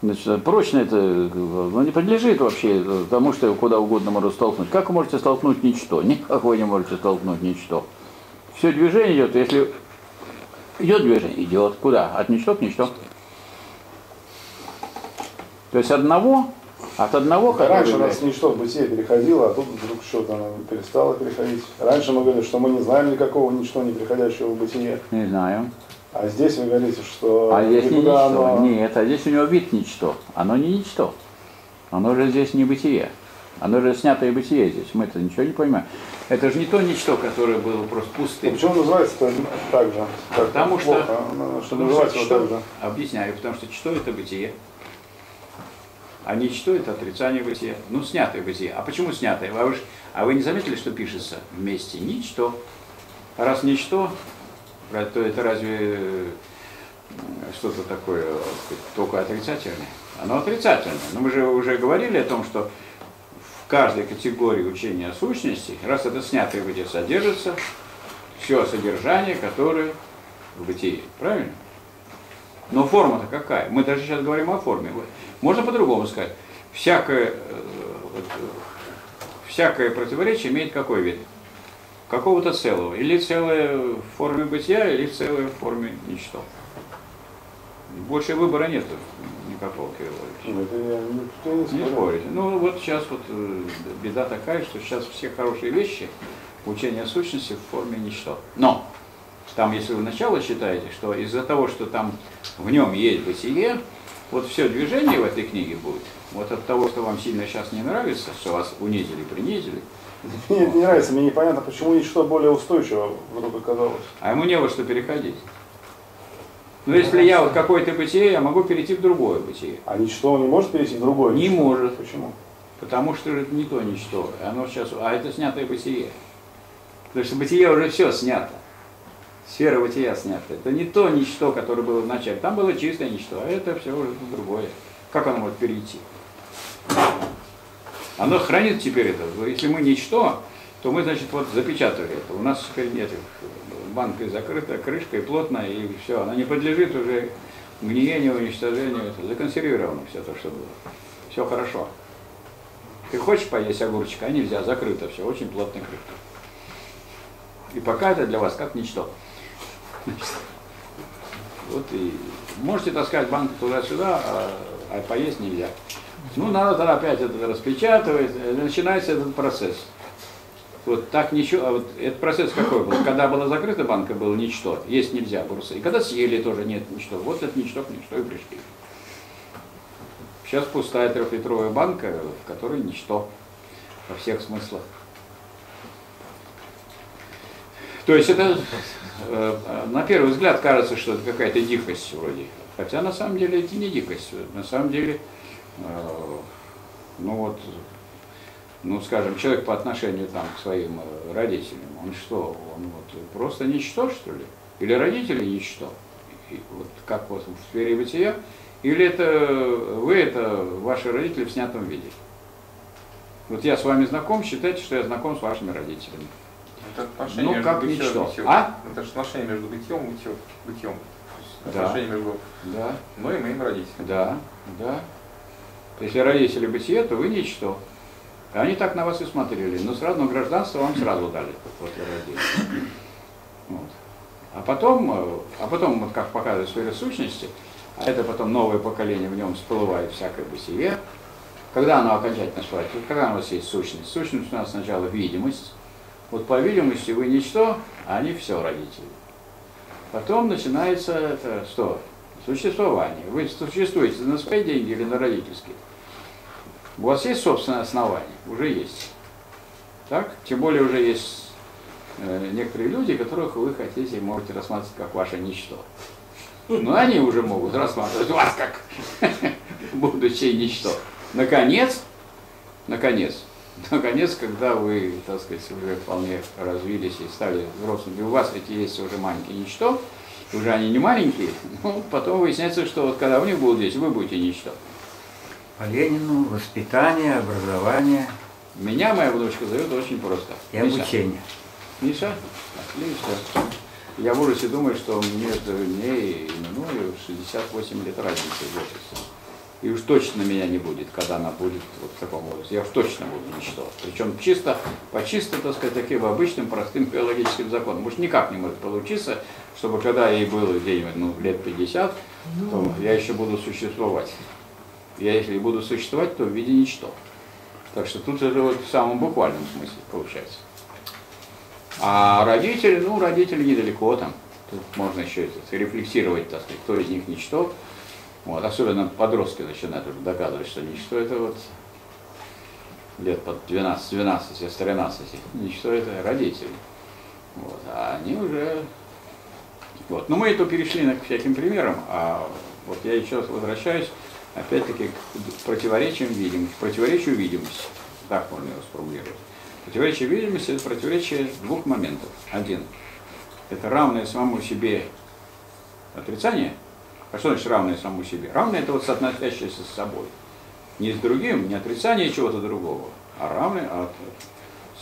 Значит, прочное это не подлежит вообще тому, что куда угодно можно столкнуть. Как вы можете столкнуть ничто? Никак вы не можете столкнуть ничто. Все движение идет, если идет движение, идет. Куда? От ничто к ничто. То есть от одного... Раньше у нас ничто в бытие переходило, а тут вдруг что-то перестало переходить. Раньше мы говорили, что мы не знаем никакого ничто не переходящего в бытие. Не знаю. А здесь вы говорите, что... А здесь не ничто. Оно... Нет, а здесь у него вид ничто. Оно не ничто. Оно же здесь не бытие. Оно же снятое бытие здесь. Мы-то ничего не понимаем. Это же не то ничто, которое было просто пустым. Ну, почему называется-то так же? Как потому плохо, что называется что... так же. Объясняю, потому что что это бытие? А ничто – это отрицание бытия. Ну, снятое бытие. А почему снятое? А вы не заметили, что пишется вместе? Ничто. Раз ничто, то это разве что-то такое только отрицательное? Оно отрицательное. Но мы же уже говорили о том, что в каждой категории учения о сущности, раз это снятое бытие, содержится все содержание, которое в бытии. Правильно? Но форма-то какая? Мы даже сейчас говорим о форме. Можно по-другому сказать. Всякое противоречие имеет какой вид? Какого-то целого. Или целое в форме бытия, или целое в форме ничто. Больше выбора нет никакого, Кирилл Владимирович. Не спорите. Ну вот сейчас вот беда такая, что сейчас все хорошие вещи, учение о сущности в форме ничто. Но! Там, если вы начало считаете, что из-за того, что там в нем есть бытие, вот все движение в этой книге будет. Вот от того, что вам сильно сейчас не нравится, что вас унизили, принизили. Мне это не нравится, мне непонятно, почему ничто более устойчиво вдруг оказалось. А ему не во что переходить. Ну, если я вот какое-то бытие, я могу перейти в другое бытие. А ничто он не может перейти в другое? Не может. Почему? Потому что это не то ничто. Оно сейчас... А это снятое бытие. Потому что бытие уже все снято. Сфера бытия снята. Это не то ничто, которое было в начале. Там было чистое ничто, а это все уже другое. Как оно может перейти? Оно хранит теперь это. Если мы ничто, то мы, значит, вот запечатали это. У нас теперь нет. Банка закрыта, крышкой плотно, и все. Она не подлежит уже гниению, уничтожению. Это законсервировано все то, что было. Все хорошо. Ты хочешь поесть огурчика? А нельзя, закрыто все, очень плотная крышка. И пока это для вас как ничто. Вот и можете таскать банку туда-сюда, а поесть нельзя. Ну, надо тогда опять это распечатывать, начинается этот процесс. Вот так ничего, а вот этот процесс какой был? Когда была закрыта банка, было ничто, есть нельзя огурцы. И когда съели, тоже нет ничто. Вот это ничто к ничто и пришли. Сейчас пустая трехлитровая банка, в которой ничто во всех смыслах. То есть это, на первый взгляд, кажется, что это какая-то дикость вроде. Хотя на самом деле это не дикость. На самом деле, скажем, человек по отношению там, к своим родителям, он что, он вот просто ничто, что ли? Или родители ничто? И вот как вот в сфере бытия? Или это ваши родители в снятом виде? Вот я с вами знаком, считайте, что я знаком с вашими родителями. Это отношение между бытием и бытием. А? Это же отношение между бытием и бытием. Да. Отношение между мной и моим родителям. Да, да. Если родители бытие, то вы ничто. Они так на вас и смотрели, но все равно гражданство вам сразу дали после рождения. Вот. А потом, вот как показывает сфера сущности, а это потом новое поколение, в нем всплывает всякое бытие. Когда оно окончательно всплывает? Когда у нас есть сущность? Сущность у нас сначала видимость. Вот по видимости вы ничто, а они все родители. Потом начинается это что? Существование. Вы существуете на свои деньги или на родительские? У вас есть собственное основание? Уже есть. Так? Тем более уже есть некоторые люди, которых вы хотите и можете рассматривать как ваше ничто. Но они уже могут рассматривать вас как будущее ничто. Наконец, когда вы, так сказать, уже вполне развились и стали взрослыми, у вас эти есть уже маленькие ничто, уже они не маленькие, но потом выясняется, что вот когда у них будут здесь, вы будете ничто. По Ленину воспитание, образование. Меня моя внучка зовет очень просто. И обучение. Миша? Отлично. Я в ужасе думаю, что между ней и мною 68 лет разницы в возрасте. И уж точно меня не будет, когда она будет вот в таком возрасте. Я уж точно буду ничто. Причем чисто, так сказать, таким обычным, простым биологическим законом. Уж никак не может получиться, чтобы когда ей было где-нибудь лет 50, то я еще буду существовать. Я, если буду существовать, то в виде ничто. Так что тут это вот в самом буквальном смысле получается. А родители, родители недалеко там. Тут можно еще рефлексировать, так сказать, кто из них ничто. Вот. Особенно подростки начинают уже догадывать, что ничто это вот лет под 12, 12, 13, ничто это родители. Вот. А они уже... Вот. Но мы это перешли к всяким примерам, а вот я еще раз возвращаюсь опять-таки к противоречиям видимости, противоречию видимости, так можно его сформулировать. Противоречие видимости – это противоречие двух моментов. Один – это равное самому себе отрицание. А что значит равное самому себе? Равное – это вот соотносящееся с собой. Не с другим, не отрицание чего-то другого, а равное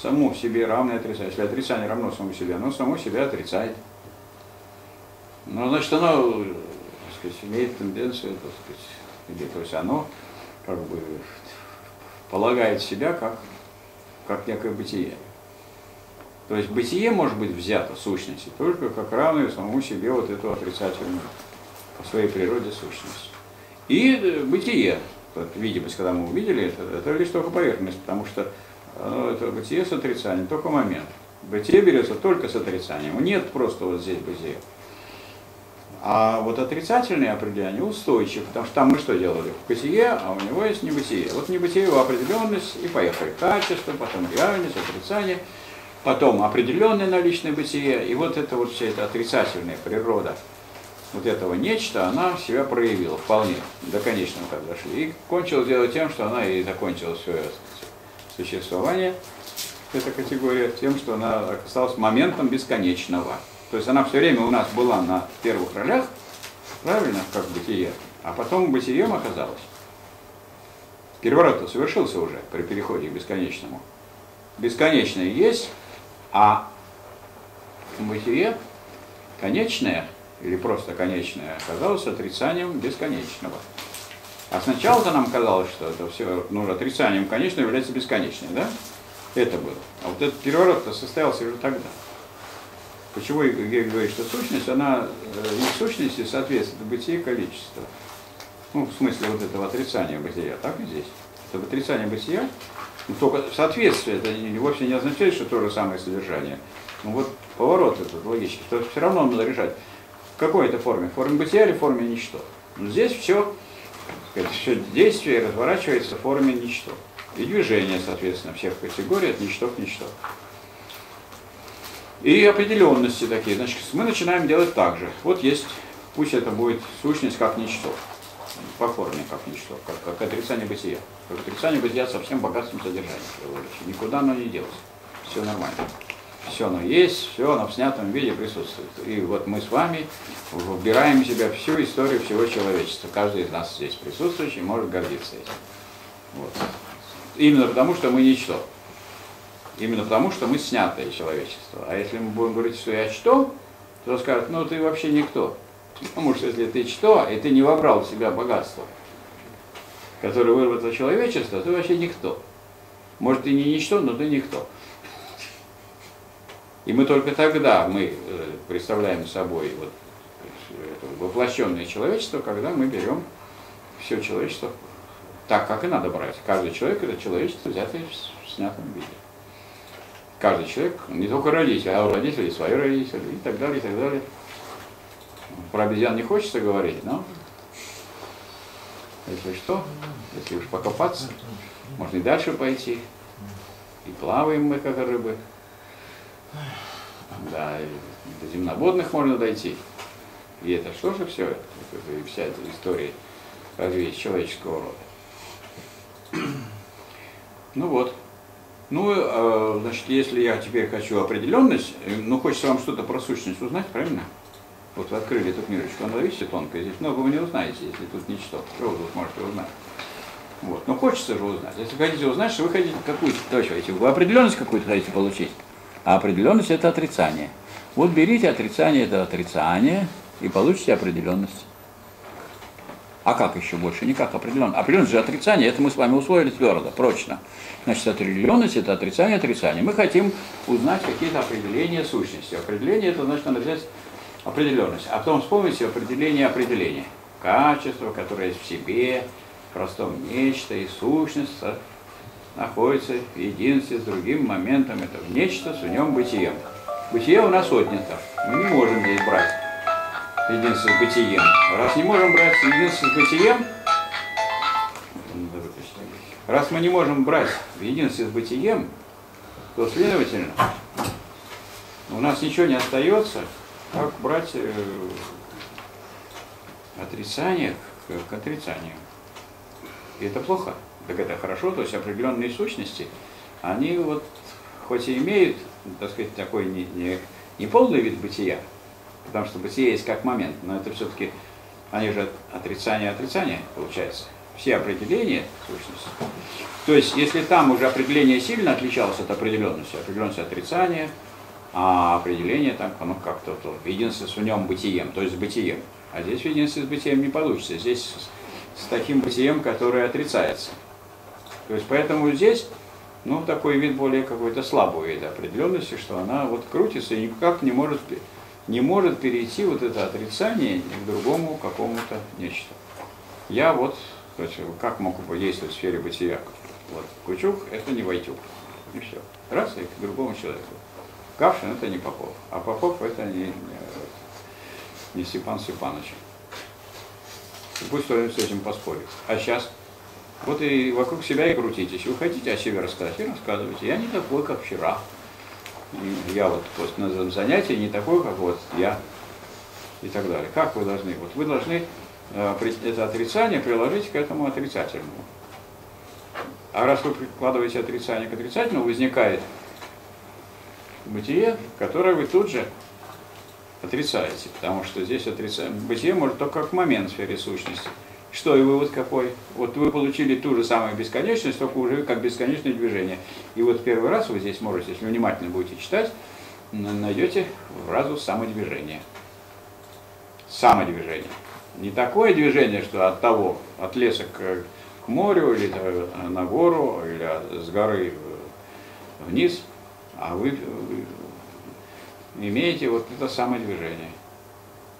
само себе равное отрицание. Если отрицание равно самому себе, оно само себя отрицает. Ну, значит, оно, так сказать, имеет тенденцию, так сказать, то есть оно как бы полагает себя как некое бытие. То есть бытие может быть взято в сущности только как равное самому себе вот эту отрицательную по своей природе сущность. И бытие, вот, видимость, когда мы увидели, это лишь только поверхность, потому что это бытие с отрицанием, только момент. Бытие берется только с отрицанием, нет просто вот здесь бытия. А вот отрицательные определения устойчивы, потому что там мы что делали? В бытие, а у него есть небытие. Вот небытие, определенность, и поехали. Качество, потом реальность, отрицание, потом определенное наличное бытие. И вот это вот вся эта отрицательная природа вот этого нечто, она себя проявила вполне, до конечного как дошли. И кончилось дело тем, что она и закончила свое существование, эта категория, тем, что она осталась моментом бесконечного. То есть она все время у нас была на первых ролях, правильно, как бытие, а потом бытием оказалась. Переворот-то совершился уже при переходе к бесконечному. Бесконечное есть, а бытие конечное, или просто конечное, оказалось отрицанием бесконечного. А сначала-то нам казалось, что это все отрицанием конечного является бесконечным, да? Это было. А вот этот переворот-то состоялся уже тогда. Почему Гегель говорит, что сущность, она не сущности соответствует бытию и количеству. Ну, в смысле вот этого отрицания бытия, так и здесь. Это отрицание бытия, но только соответствие, это вовсе не означает, что то же самое содержание. Ну вот поворот этот логический, то все равно надо решать, в какой это форме бытия или форме ничто. Но здесь все все действие разворачивается в форме ничто. И движение, соответственно, всех категорий от ничто к ничто. И определенности такие. Значит, мы начинаем делать так же. Вот есть, пусть это будет сущность как ничто. По форме как ничто, как отрицание бытия. Как отрицание бытия со всем богатством содержания. Никуда оно не делось. Все нормально. Все оно есть, все оно в снятом виде присутствует. И вот мы с вами выбираем в себя всю историю всего человечества. Каждый из нас здесь присутствующий может гордиться этим. Вот. Именно потому, что мы ничто. Именно потому, что мы снятое человечество. А если мы будем говорить, что я что, то скажут, ну ты вообще никто. Потому что если ты что, и ты не вобрал в себя богатство, которое выработало человечество, ты вообще никто. Может, ты не ничто, но ты никто. И мы только тогда мы представляем собой вот это воплощенное человечество, когда мы берем все человечество так, как и надо брать. Каждый человек – это человечество, взятое в снятом виде. Каждый человек, не только родители, а у родителей свои родители и так далее, и так далее. Про обезьян не хочется говорить, но если что, если уж покопаться, можно и дальше пойти. И плаваем мы, как рыбы. Да, и до земноводных можно дойти. И это что же все? Это вся эта история развития человеческого рода. Ну вот. Ну, значит, если я теперь хочу определенность, ну, хочется вам что-то про сущность узнать, правильно? Вот вы открыли эту книжечку, она, видите, тонкая, здесь много вы не узнаете, если тут ничто. Что вы тут можете узнать? Вот, но хочется же узнать. Если хотите узнать, что вы хотите какую-то, точно, если вы определенность какую-то хотите получить, а определенность – это отрицание. Вот берите отрицание – это отрицание, и получите определенность. А как еще больше? Никак определенно. Определенность же отрицание, это мы с вами усвоили твердо, прочно. Значит, определенность – это отрицание, отрицание. Мы хотим узнать какие-то определения сущности. Определение – это значит, надо взять определенность. А потом вспомните определение определения. Качество, которое есть в себе, в простом нечто и сущность находится в единстве с другим моментом. Это в нечто с в нем бытием. Бытие у нас отнято. Мы не можем здесь брать единство с бытием. Раз не можем брать единство с бытием, раз мы не можем брать единство с бытием, то, следовательно, у нас ничего не остается, как брать отрицание к отрицанию. И это плохо. Так это хорошо, то есть определенные сущности, они вот хоть и имеют, так сказать, такой не полный вид бытия, потому что бытие есть как момент, но это все-таки, они же отрицание получается. Все определения сущности. То есть, если там уже определение сильно отличалось от определенности, определенность отрицания, а определение там, оно как-то в единстве с в нем бытием, то есть с бытием. А здесь в единстве с бытием не получится, здесь с таким бытием, которое отрицается. То есть, поэтому здесь, ну, такой вид более какой-то слабого вида определенности, что она вот крутится и никак не может перейти вот это отрицание к другому какому-то нечто. Я вот, то есть, как мог бы действовать в сфере бытия? Вот, Кучук – это не Войтюк. И все. Раз, и к другому человеку. Кавшин – это не Попов, а Попов – это не Степан Степанович. Пусть кто-нибудь с этим поспорит. А сейчас вот и вокруг себя и крутитесь. Вы хотите о себе рассказать и рассказывайте. Я не такой, как вчера. И я вот после на занятии не такой, как вот я. И так далее. Как вы должны? Вот вы должны это отрицание приложить к этому отрицательному. А раз вы прикладываете отрицание к отрицательному, возникает бытие, которое вы тут же отрицаете, потому что здесь бытие может только как момент в сфере сущности. Что и вывод какой? Вот вы получили ту же самую бесконечность, только уже как бесконечное движение. И вот первый раз вы здесь можете, если внимательно будете читать, найдете фразу самодвижение. Самодвижение. Не такое движение, что от того, от леса к морю, или на гору, или с горы вниз, а вы имеете вот это самодвижение.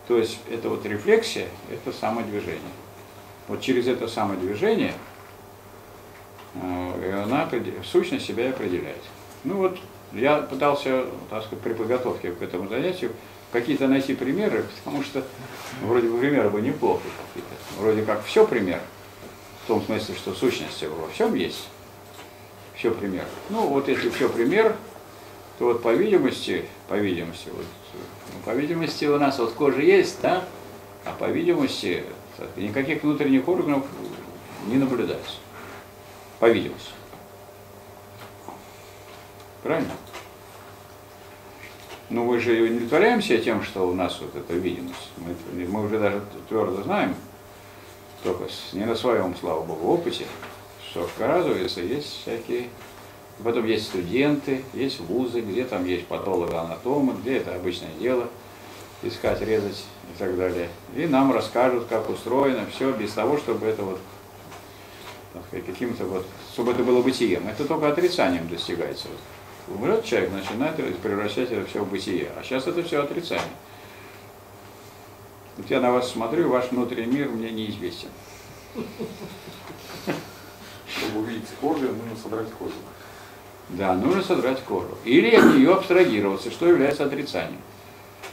То есть это вот рефлексия, это самодвижение. Вот через это самодвижение она сущность себя и определяет. Ну вот я пытался, так сказать, при подготовке к этому занятию какие-то найти примеры, потому что вроде бы примеры бы неплохо. Вроде как все пример, том смысле, что сущность во всем есть. Все пример. Ну вот если все пример, то вот по видимости у нас вот кожа есть, да, а по видимости никаких внутренних органов не наблюдается. По видимости. Правильно? Но мы же не удовлетворяемся тем, что у нас вот эта видимость. Мы уже даже твердо знаем, только не на своем, слава богу, опыте, что оказывается, есть всякие... Потом есть студенты, есть вузы, где там есть патологоанатомы, где это обычное дело, искать, резать и так далее. И нам расскажут, как устроено, все, без того, чтобы это вот каким-то вот, чтобы это было бытием. Это только отрицанием достигается. Умрет человек, начинает превращать это все в бытие. А сейчас это все отрицание. Вот я на вас смотрю, ваш внутренний мир мне неизвестен. Чтобы увидеть кожу, нужно содрать кожу. Да, нужно содрать кожу. Или от нее абстрагироваться, что является отрицанием.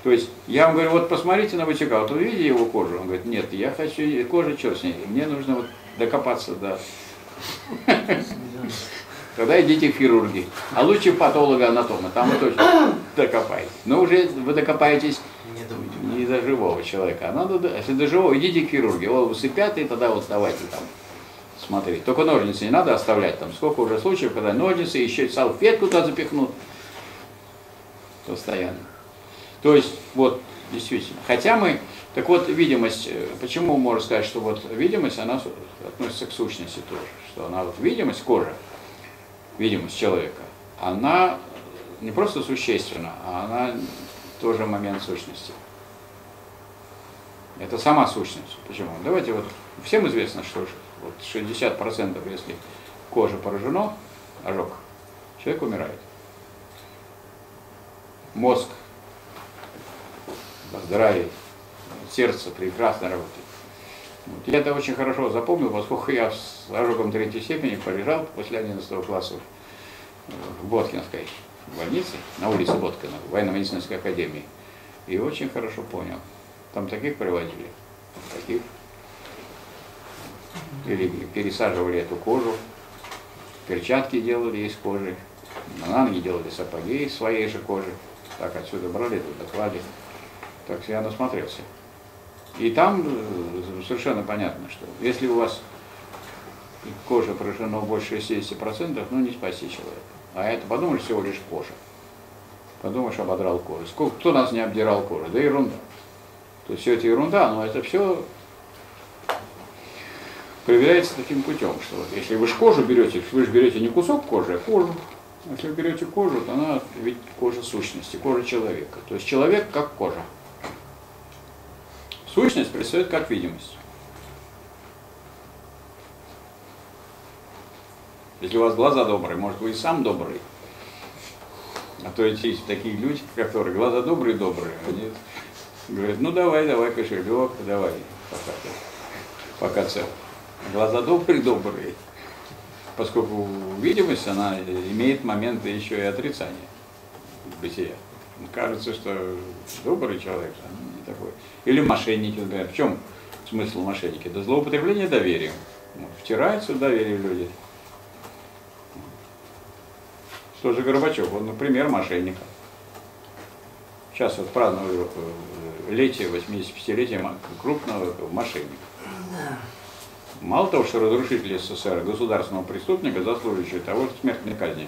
То есть, я вам говорю, вот посмотрите на бычка, вот увидите его кожу. Он говорит, нет, я хочу, кожа, что с ней, мне нужно вот докопаться до... Тогда идите в хирурги. А лучше патолога-анатома, там вы точно докопаетесь. Но уже вы докопаетесь не до живого человека. А надо, если до живого, идите к хирурге. Его высыпят, и тогда вот давайте там. Смотри, только ножницы не надо оставлять там. Сколько уже случаев, когда ножницы, еще и салфетку туда запихнут. Постоянно. То есть, вот, действительно. Хотя мы, так вот, видимость, почему можно сказать, что вот видимость, она относится к сущности тоже. Что она, вот видимость кожи, видимость человека, она не просто существенна, а она тоже момент сущности. Это сама сущность. Почему? Давайте вот, всем известно, что... Вот 60%, если кожа поражена, ожог, человек умирает. Мозг здравеет, сердце прекрасно работает. Вот. Я это очень хорошо запомнил, поскольку я с ожогом 3-й степени полежал после 11 класса в Боткинской больнице, на улице Боткина, в военно-медицинской академии. И очень хорошо понял. Там таких приводили, таких. Или пересаживали эту кожу, перчатки делали из кожи, на ноги делали сапоги из своей же кожи. Так отсюда брали, туда клали. Так я насмотрелся. И там совершенно понятно, что если у вас кожа поражена больше 60%, ну не спаси человека. А это подумаешь всего лишь кожа. Подумаешь, ободрал кожу. Сколько, кто нас не обдирал кожу? Да ерунда. То есть все это ерунда, но это все... проверяется таким путем, что вот если вы же кожу берете, вы же берете не кусок кожи, а кожу. Если вы берете кожу, то она ведь кожа сущности, кожа человека. То есть человек как кожа. Сущность представляет как видимость. Если у вас глаза добрые, может вы и сам добрый. А то есть такие люди, которые глаза добрые, они говорят, ну давай, кошелек, давай, пока цел. Глаза добрые, поскольку видимость, она имеет моменты еще и отрицания бытия. Кажется, что добрый человек, он не такой. Или мошенники, например. В чем смысл мошенники? Да злоупотребление доверием. Втираются в доверие люди. Что же Горбачев? Он, например, мошенник. Сейчас вот праздновали летие 85-летия крупного мошенника. Мало того, что разрушитель СССР, государственного преступника, заслуживающего того, что смертной казни.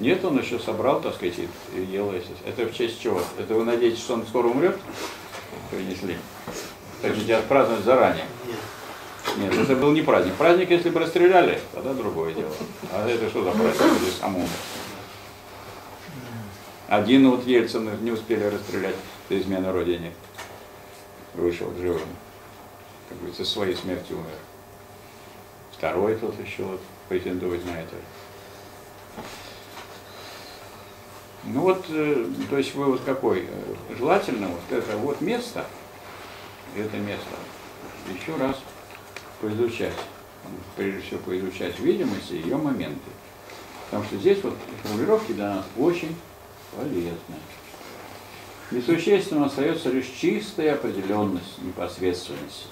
Нет, он еще собрал, так сказать, и делает. Это в честь чего? Это вы надеетесь, что он скоро умрет? Принесли. Так же тебя отпраздновать заранее. Нет, это был не праздник. Праздник, если бы расстреляли, тогда другое дело. А это что за праздник? Здесь сам умер. Один вот Ельцин не успели расстрелять за измену Родине. Вышел живым. Как говорится, своей смертью умер. Второй тут еще вот претендует на это. Ну вот, то есть вывод какой? Желательно вот это вот место еще раз поизучать. Прежде всего поизучать видимость и ее моменты. Потому что здесь вот формулировки для нас очень полезны. Несущественным остается лишь чистая определенность непосредственности.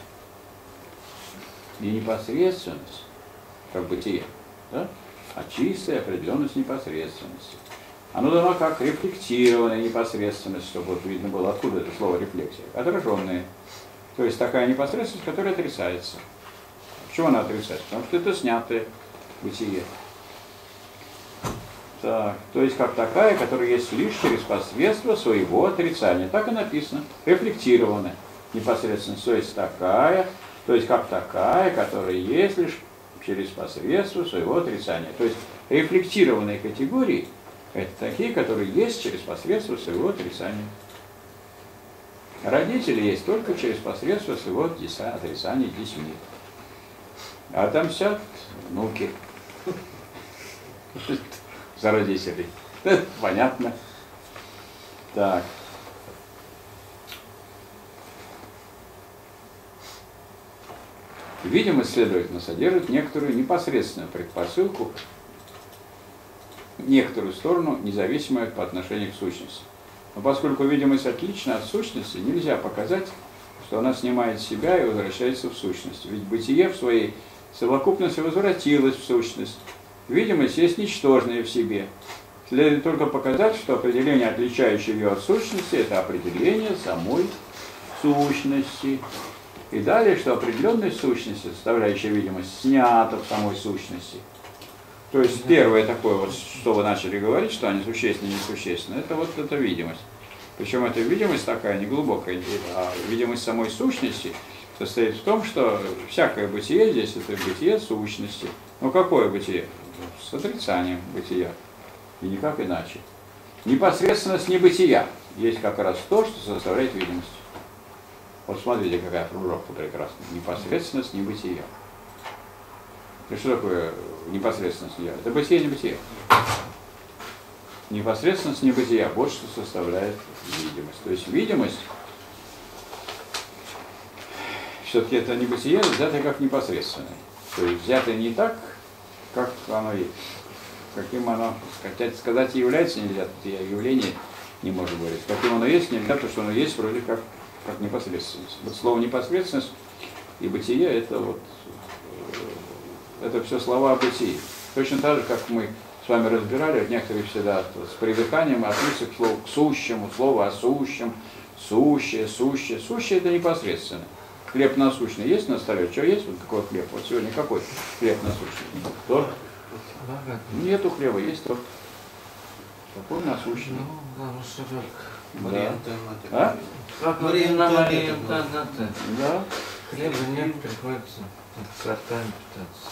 И непосредственность как бытие, да? А чистая определенность непосредственности. Оно дано как рефлектированная непосредственность, чтобы вот видно было, откуда это слово рефлексия. Отраженная. То есть такая непосредственность, которая отрицается. Почему она отрицается? Потому что это снятое бытие. Так, то есть как такая, которая есть лишь через посредство своего отрицания. Так и написано. Рефлектированная непосредственность. То есть такая, то есть как такая, которая есть лишь через посредство своего отрицания. То есть рефлектированные категории — это такие, которые есть через посредство своего отрицания. Родители есть только через посредство своего отрицания детьми. А там все внуки за родителей. Понятно. Так. Видимость, следовательно, содержит некоторую непосредственную предпосылку, некоторую сторону, независимую по отношению к сущности. Но поскольку видимость отлична от сущности, нельзя показать, что она снимает себя и возвращается в сущность. Ведь бытие в своей совокупности возвратилось в сущность. Видимость есть ничтожная в себе. Следует только показать, что определение, отличающее ее от сущности, это определение самой сущности. И далее, что определенность сущности, составляющая видимость, снята в самой сущности. То есть первое такое, вот, что вы начали говорить, что они существенны, несущественны, это вот эта видимость. Причем эта видимость такая неглубокая, а видимость самой сущности состоит в том, что всякое бытие здесь — это бытие сущности. Но какое бытие? С отрицанием бытия. И никак иначе. Непосредственность небытия есть как раз то, что составляет видимость. Вот смотрите, какая формулировка прекрасная. Непосредственность небытия. И что такое непосредственность небытия? Это бытие и небытие. Непосредственность небытия – вот что составляет видимость. То есть видимость, все-таки это небытие, взятое как непосредственное. То есть взятое не так, как оно есть. Каким оно, хотя сказать, является нельзя, явление не может говорить. Каким оно есть, нельзя, потому что оно есть вроде как непосредственность. Вот слово непосредственность и бытие — это вот это все слова о бытии. Точно так же, как мы с вами разбирали, некоторые всегда с привыканием относятся к слову к сущему, слово о сущем, сущее, сущее. Сущее — это непосредственно. Хлеб насущный есть на столе? Что есть? Вот какой хлеб? Вот сегодня какой хлеб насущный? Торт? Нету хлеба, есть торт. Какой насущный? Да. А? Да. Хлеба нет, приходится сортами питаться.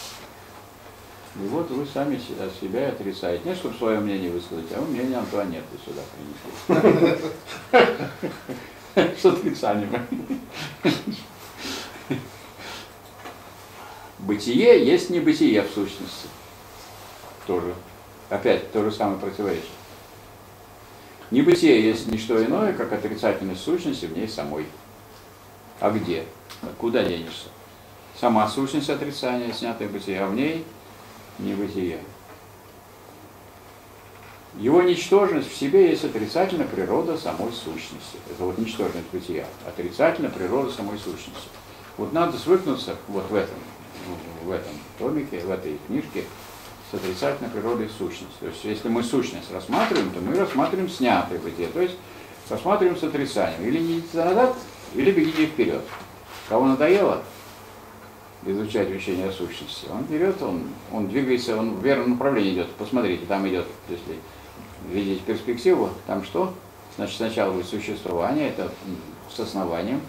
И вот вы сами от себя отрицаете. Не, чтобы свое мнение высказать, а вы мнение Антуанетты сюда принесли. С отрицанием. Бытие есть небытие в сущности. Тоже. Опять то же самое противоречие. Небытие есть не что иное, как отрицательность сущности в ней самой. А где? Куда денешься? Сама сущность отрицания, снятое бытие, а в ней небытие. Его ничтожность в себе есть отрицательная природа самой сущности. Это вот ничтожность бытия. Отрицательная природа самой сущности. Вот надо свыкнуться вот в этом томике, в этой книжке, с отрицательной природой сущности. То есть если мы сущность рассматриваем, то мы рассматриваем снятое бытие, то есть рассматриваем с отрицанием. Или не идите назад, или бегите вперед. Кого надоело изучать учение о сущности, он вперед, он двигается, он в верном направлении идет. Посмотрите, там идет, если видеть перспективу, там что? Значит, сначала будет существование, это с основанием.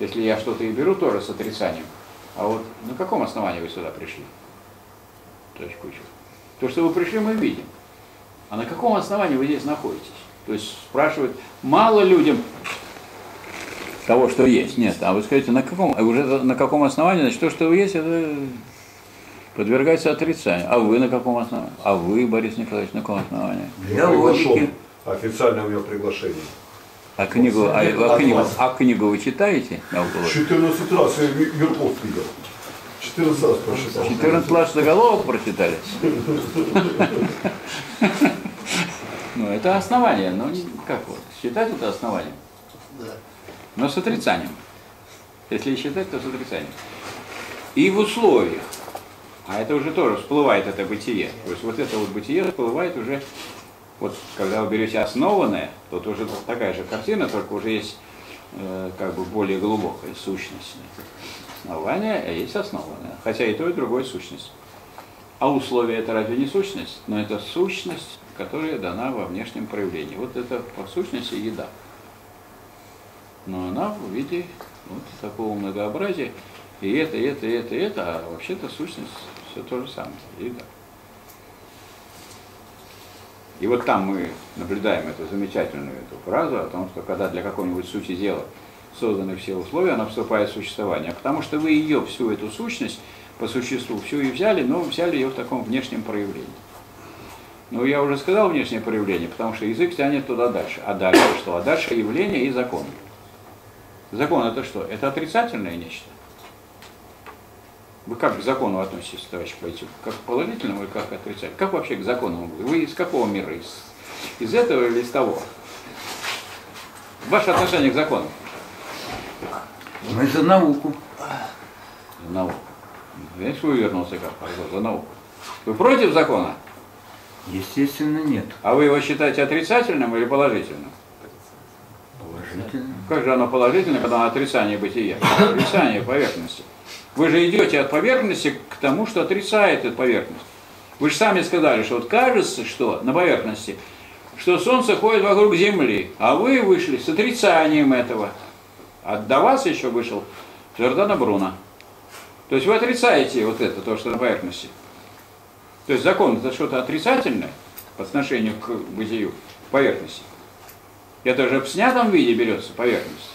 Если я что-то и беру, тоже с отрицанием. А вот на каком основании вы сюда пришли? Товарищ Кучер. То, что вы пришли, мы видим. А на каком основании вы здесь находитесь? То есть спрашивают, мало людям того, что есть. Нет, а вы скажете, на каком, уже на каком основании, значит, то, что вы есть, это подвергается отрицанию. А вы на каком основании? А вы, Борис Николаевич, на каком основании? Я логики. Официально у меня приглашение. А книгу вы читаете? 14 раз я Юрков видел. 14 раз прочитал. 14 раз заголовок прочитали? Ну, это основание. Ну, как вот? Считать это основанием? Да. Но с отрицанием. Если считать, то с отрицанием. И в условиях А это уже тоже всплывает, это бытие. То есть вот это вот бытие всплывает уже, вот когда вы берете основанное, то тоже такая же картина, только уже есть как бы более глубокая сущность. Основание, а есть основанное. Хотя и то, и другое сущность. А условие — это разве не сущность? Но это сущность, которая дана во внешнем проявлении. Вот это по сущности еда. Но она в виде вот такого многообразия. И это, и это, и это, и это, а вообще-то сущность все то же самое. Еда. И вот там мы наблюдаем эту замечательную фразу о том, что когда для какой-нибудь сути дела созданы все условия, она вступает в существование. Потому что вы ее, всю эту сущность, по существу всю и взяли, но взяли ее в таком внешнем проявлении. Ну, я уже сказал внешнее проявление, потому что язык тянет туда дальше. А дальше что? А дальше явление и закон. Закон — это что? Это отрицательное нечто. Вы как к закону относитесь, товарищ Пайтюк? Как к положительному или как к отрицательному? Как вообще к закону? Вы из какого мира? Из этого или из того? Ваше отношение к закону? За науку. За науку. Знаете, вы вернулся как? За науку. Вы против закона? Естественно, нет. А вы его считаете отрицательным или положительным? Положительным. Как же оно положительное, когда оно отрицание бытия? Отрицание поверхности. Вы же идете от поверхности к тому, что отрицает эту поверхность. Вы же сами сказали, что вот кажется, что на поверхности, что Солнце ходит вокруг Земли, а вы вышли с отрицанием этого. А до вас еще вышел Джордано Бруно. То есть вы отрицаете вот это, то, что на поверхности. То есть закон — это что-то отрицательное по отношению к бытию, к поверхности. Это же в снятом виде берется поверхность.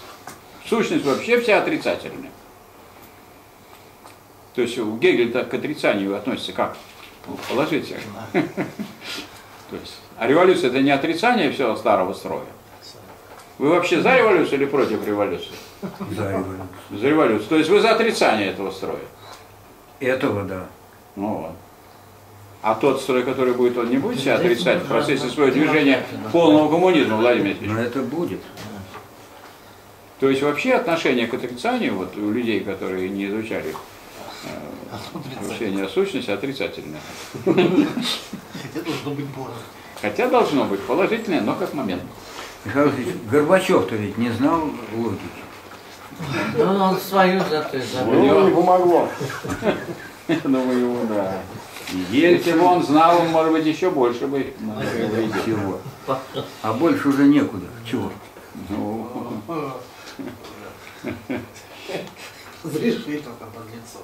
Сущность вообще вся отрицательная. То есть у Гегеля к отрицанию относится как? Положительно. А революция — это не отрицание всего старого строя. Вы вообще за революцию или против революции? За революцию. За революцию. То есть вы за отрицание этого строя? Этого, да. Ну вот. А тот строй, который будет, он не будет себя отрицать в процессе своего движения полного коммунизма, Владимир Ильич? Но это будет. То есть вообще отношение к отрицанию, вот у людей, которые не изучали учение о сущности, отрицательное. Это должно быть больно. Хотя должно быть положительное, но как момент. Михаил Васильевич, Горбачев-то ведь не знал логики. Ну, он свою зато забыл. Ему помогло. Думаю, его, да. Если бы он знал, он, может быть, еще больше бы. Чего? А больше уже некуда. Чего? Ну. Зреши только под лицо.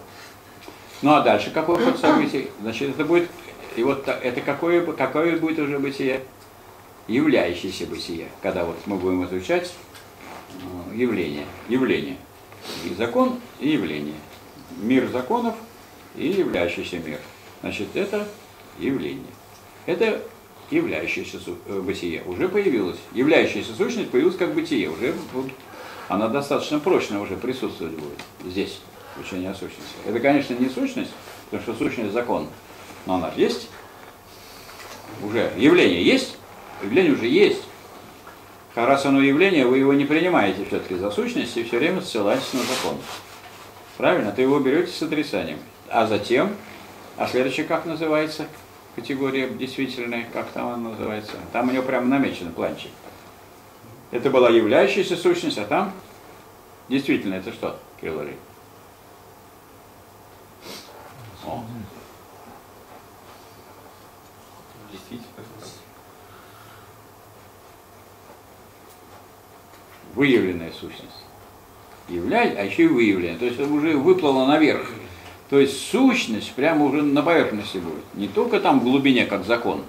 Ну а дальше какой ход событий? Значит, это будет. И вот это какое будет уже бытие? Являющееся бытие. Когда вот мы будем изучать явление. Явление. И закон, и явление. Мир законов и являющийся мир. Значит, это явление. Это являющееся бытие. Уже появилось. Являющаяся сущность появилась как бытие. Уже она достаточно прочно уже присутствовать будет здесь, в учении о сущности. Это, конечно, не сущность, потому что сущность — закон. Но она же есть. Уже явление есть. Явление уже есть. Как раз оно явление, вы его не принимаете все-таки за сущность и все время ссылаетесь на закон. Правильно? Ты его берете с отрицанием. А затем, а следующее как называется? Категория действительная, как там она называется? Там у него прямо намечен планчик. Это была являющаяся сущность, а там действительно это что, Кирилл Ильич? Выявленная сущность. А еще и выявленная. То есть уже выплыла наверх. То есть сущность прямо уже на поверхности будет. Не только там в глубине, как закон.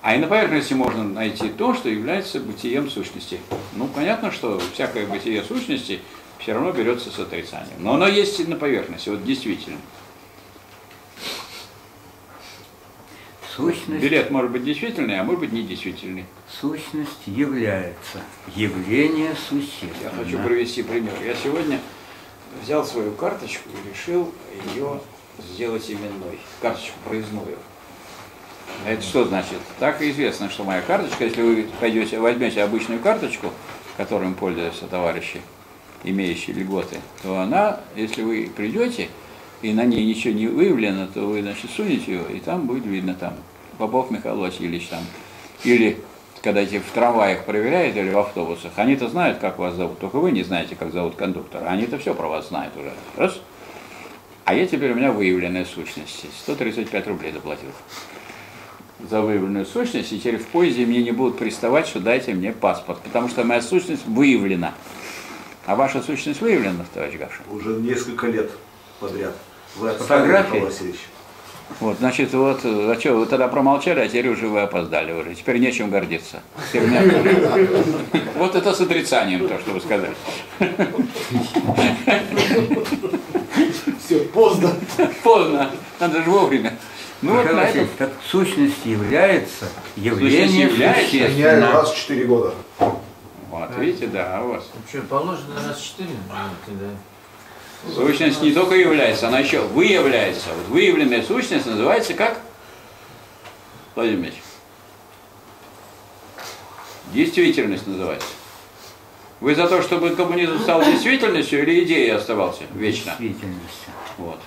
А и на поверхности можно найти то, что является бытием сущности. Ну, понятно, что всякое бытие сущности все равно берется с отрицанием. Но оно есть и на поверхности, вот действительно. Сущность... Билет может быть действительный, а может быть недействительный. Сущность является. Явление существ. Я хочу привести пример. Я сегодня взял свою карточку и решил ее сделать именной. Карточку проездную. Это что значит? Так и известно, что моя карточка, если вы пойдете, возьмете обычную карточку, которым пользуются товарищи, имеющие льготы, то она, если вы придете, и на ней ничего не выявлено, то вы, значит, сунете его, и там будет видно, там, Попов Михаил Васильевич, там, или, когда эти в трамваях проверяют или в автобусах, они-то знают, как вас зовут, только вы не знаете, как зовут кондуктора, они-то все про вас знают уже, раз, а я теперь, у меня выявленная сущность, 135 рублей заплатил за выявленную сущность, и теперь в поезде мне не будут приставать, что дайте мне паспорт, потому что моя сущность выявлена. А ваша сущность выявлена, товарищ Гавшин? Уже несколько лет подряд. Вы фотографии? Вот, значит, вот, а что, вы тогда промолчали, а теперь уже вы опоздали уже. Теперь нечем гордиться. Вот это с отрицанием, то, что вы сказали. Все, поздно. Поздно. Надо же вовремя. Ну, вот Васильевич, так сущность является явлением существенным. Раз в 4 года. Вот, видите, да, у вас. Что, положено раз в 4? Да. Сущность не только является, она еще выявляется. Вот выявленная сущность называется как? Владимир Ильич. Действительность называется. Вы за то, чтобы коммунизм стал действительностью или идеей оставался вечно? Действительностью. Вот.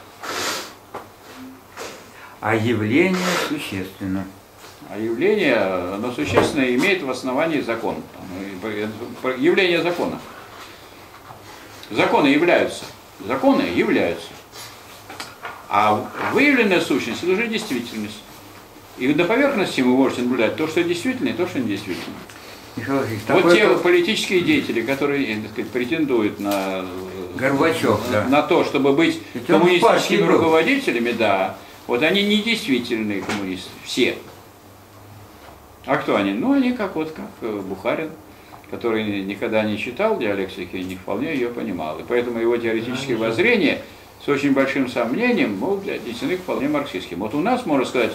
А явление существенно. А явление, оно существенно имеет в основании закон. Явление закона. Законы являются. Законы являются. А выявленная сущность – это уже действительность. И на поверхности вы можете наблюдать то, что действительно, и то, что недействительно. Михаил Васильевич, вот те политические деятели, которые, так сказать, претендуют на, Горбачев, на то, чтобы быть коммунистическими руководителями, да, вот они недействительные коммунисты, все. А кто они? Ну, они как Бухарин, который никогда не читал диалектики и не вполне ее понимал. И поэтому его теоретические воззрения с очень большим сомнением могут отнесены к вполне марксистским. Вот у нас, можно сказать,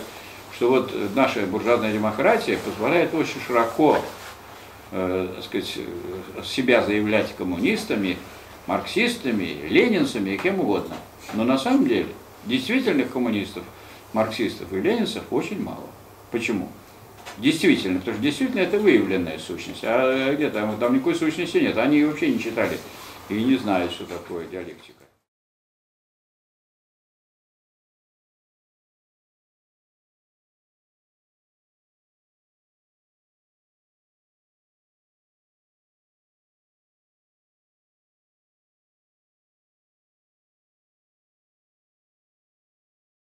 что вот наша буржуазная демократия позволяет очень широко, так сказать, себя заявлять коммунистами, марксистами, ленинцами и кем угодно. Но на самом деле действительных коммунистов, марксистов и ленинцев очень мало. Почему? Действительно, потому что действительно это выявленная сущность, а где там никакой сущности нет, они вообще не читали и не знают, что такое диалектика.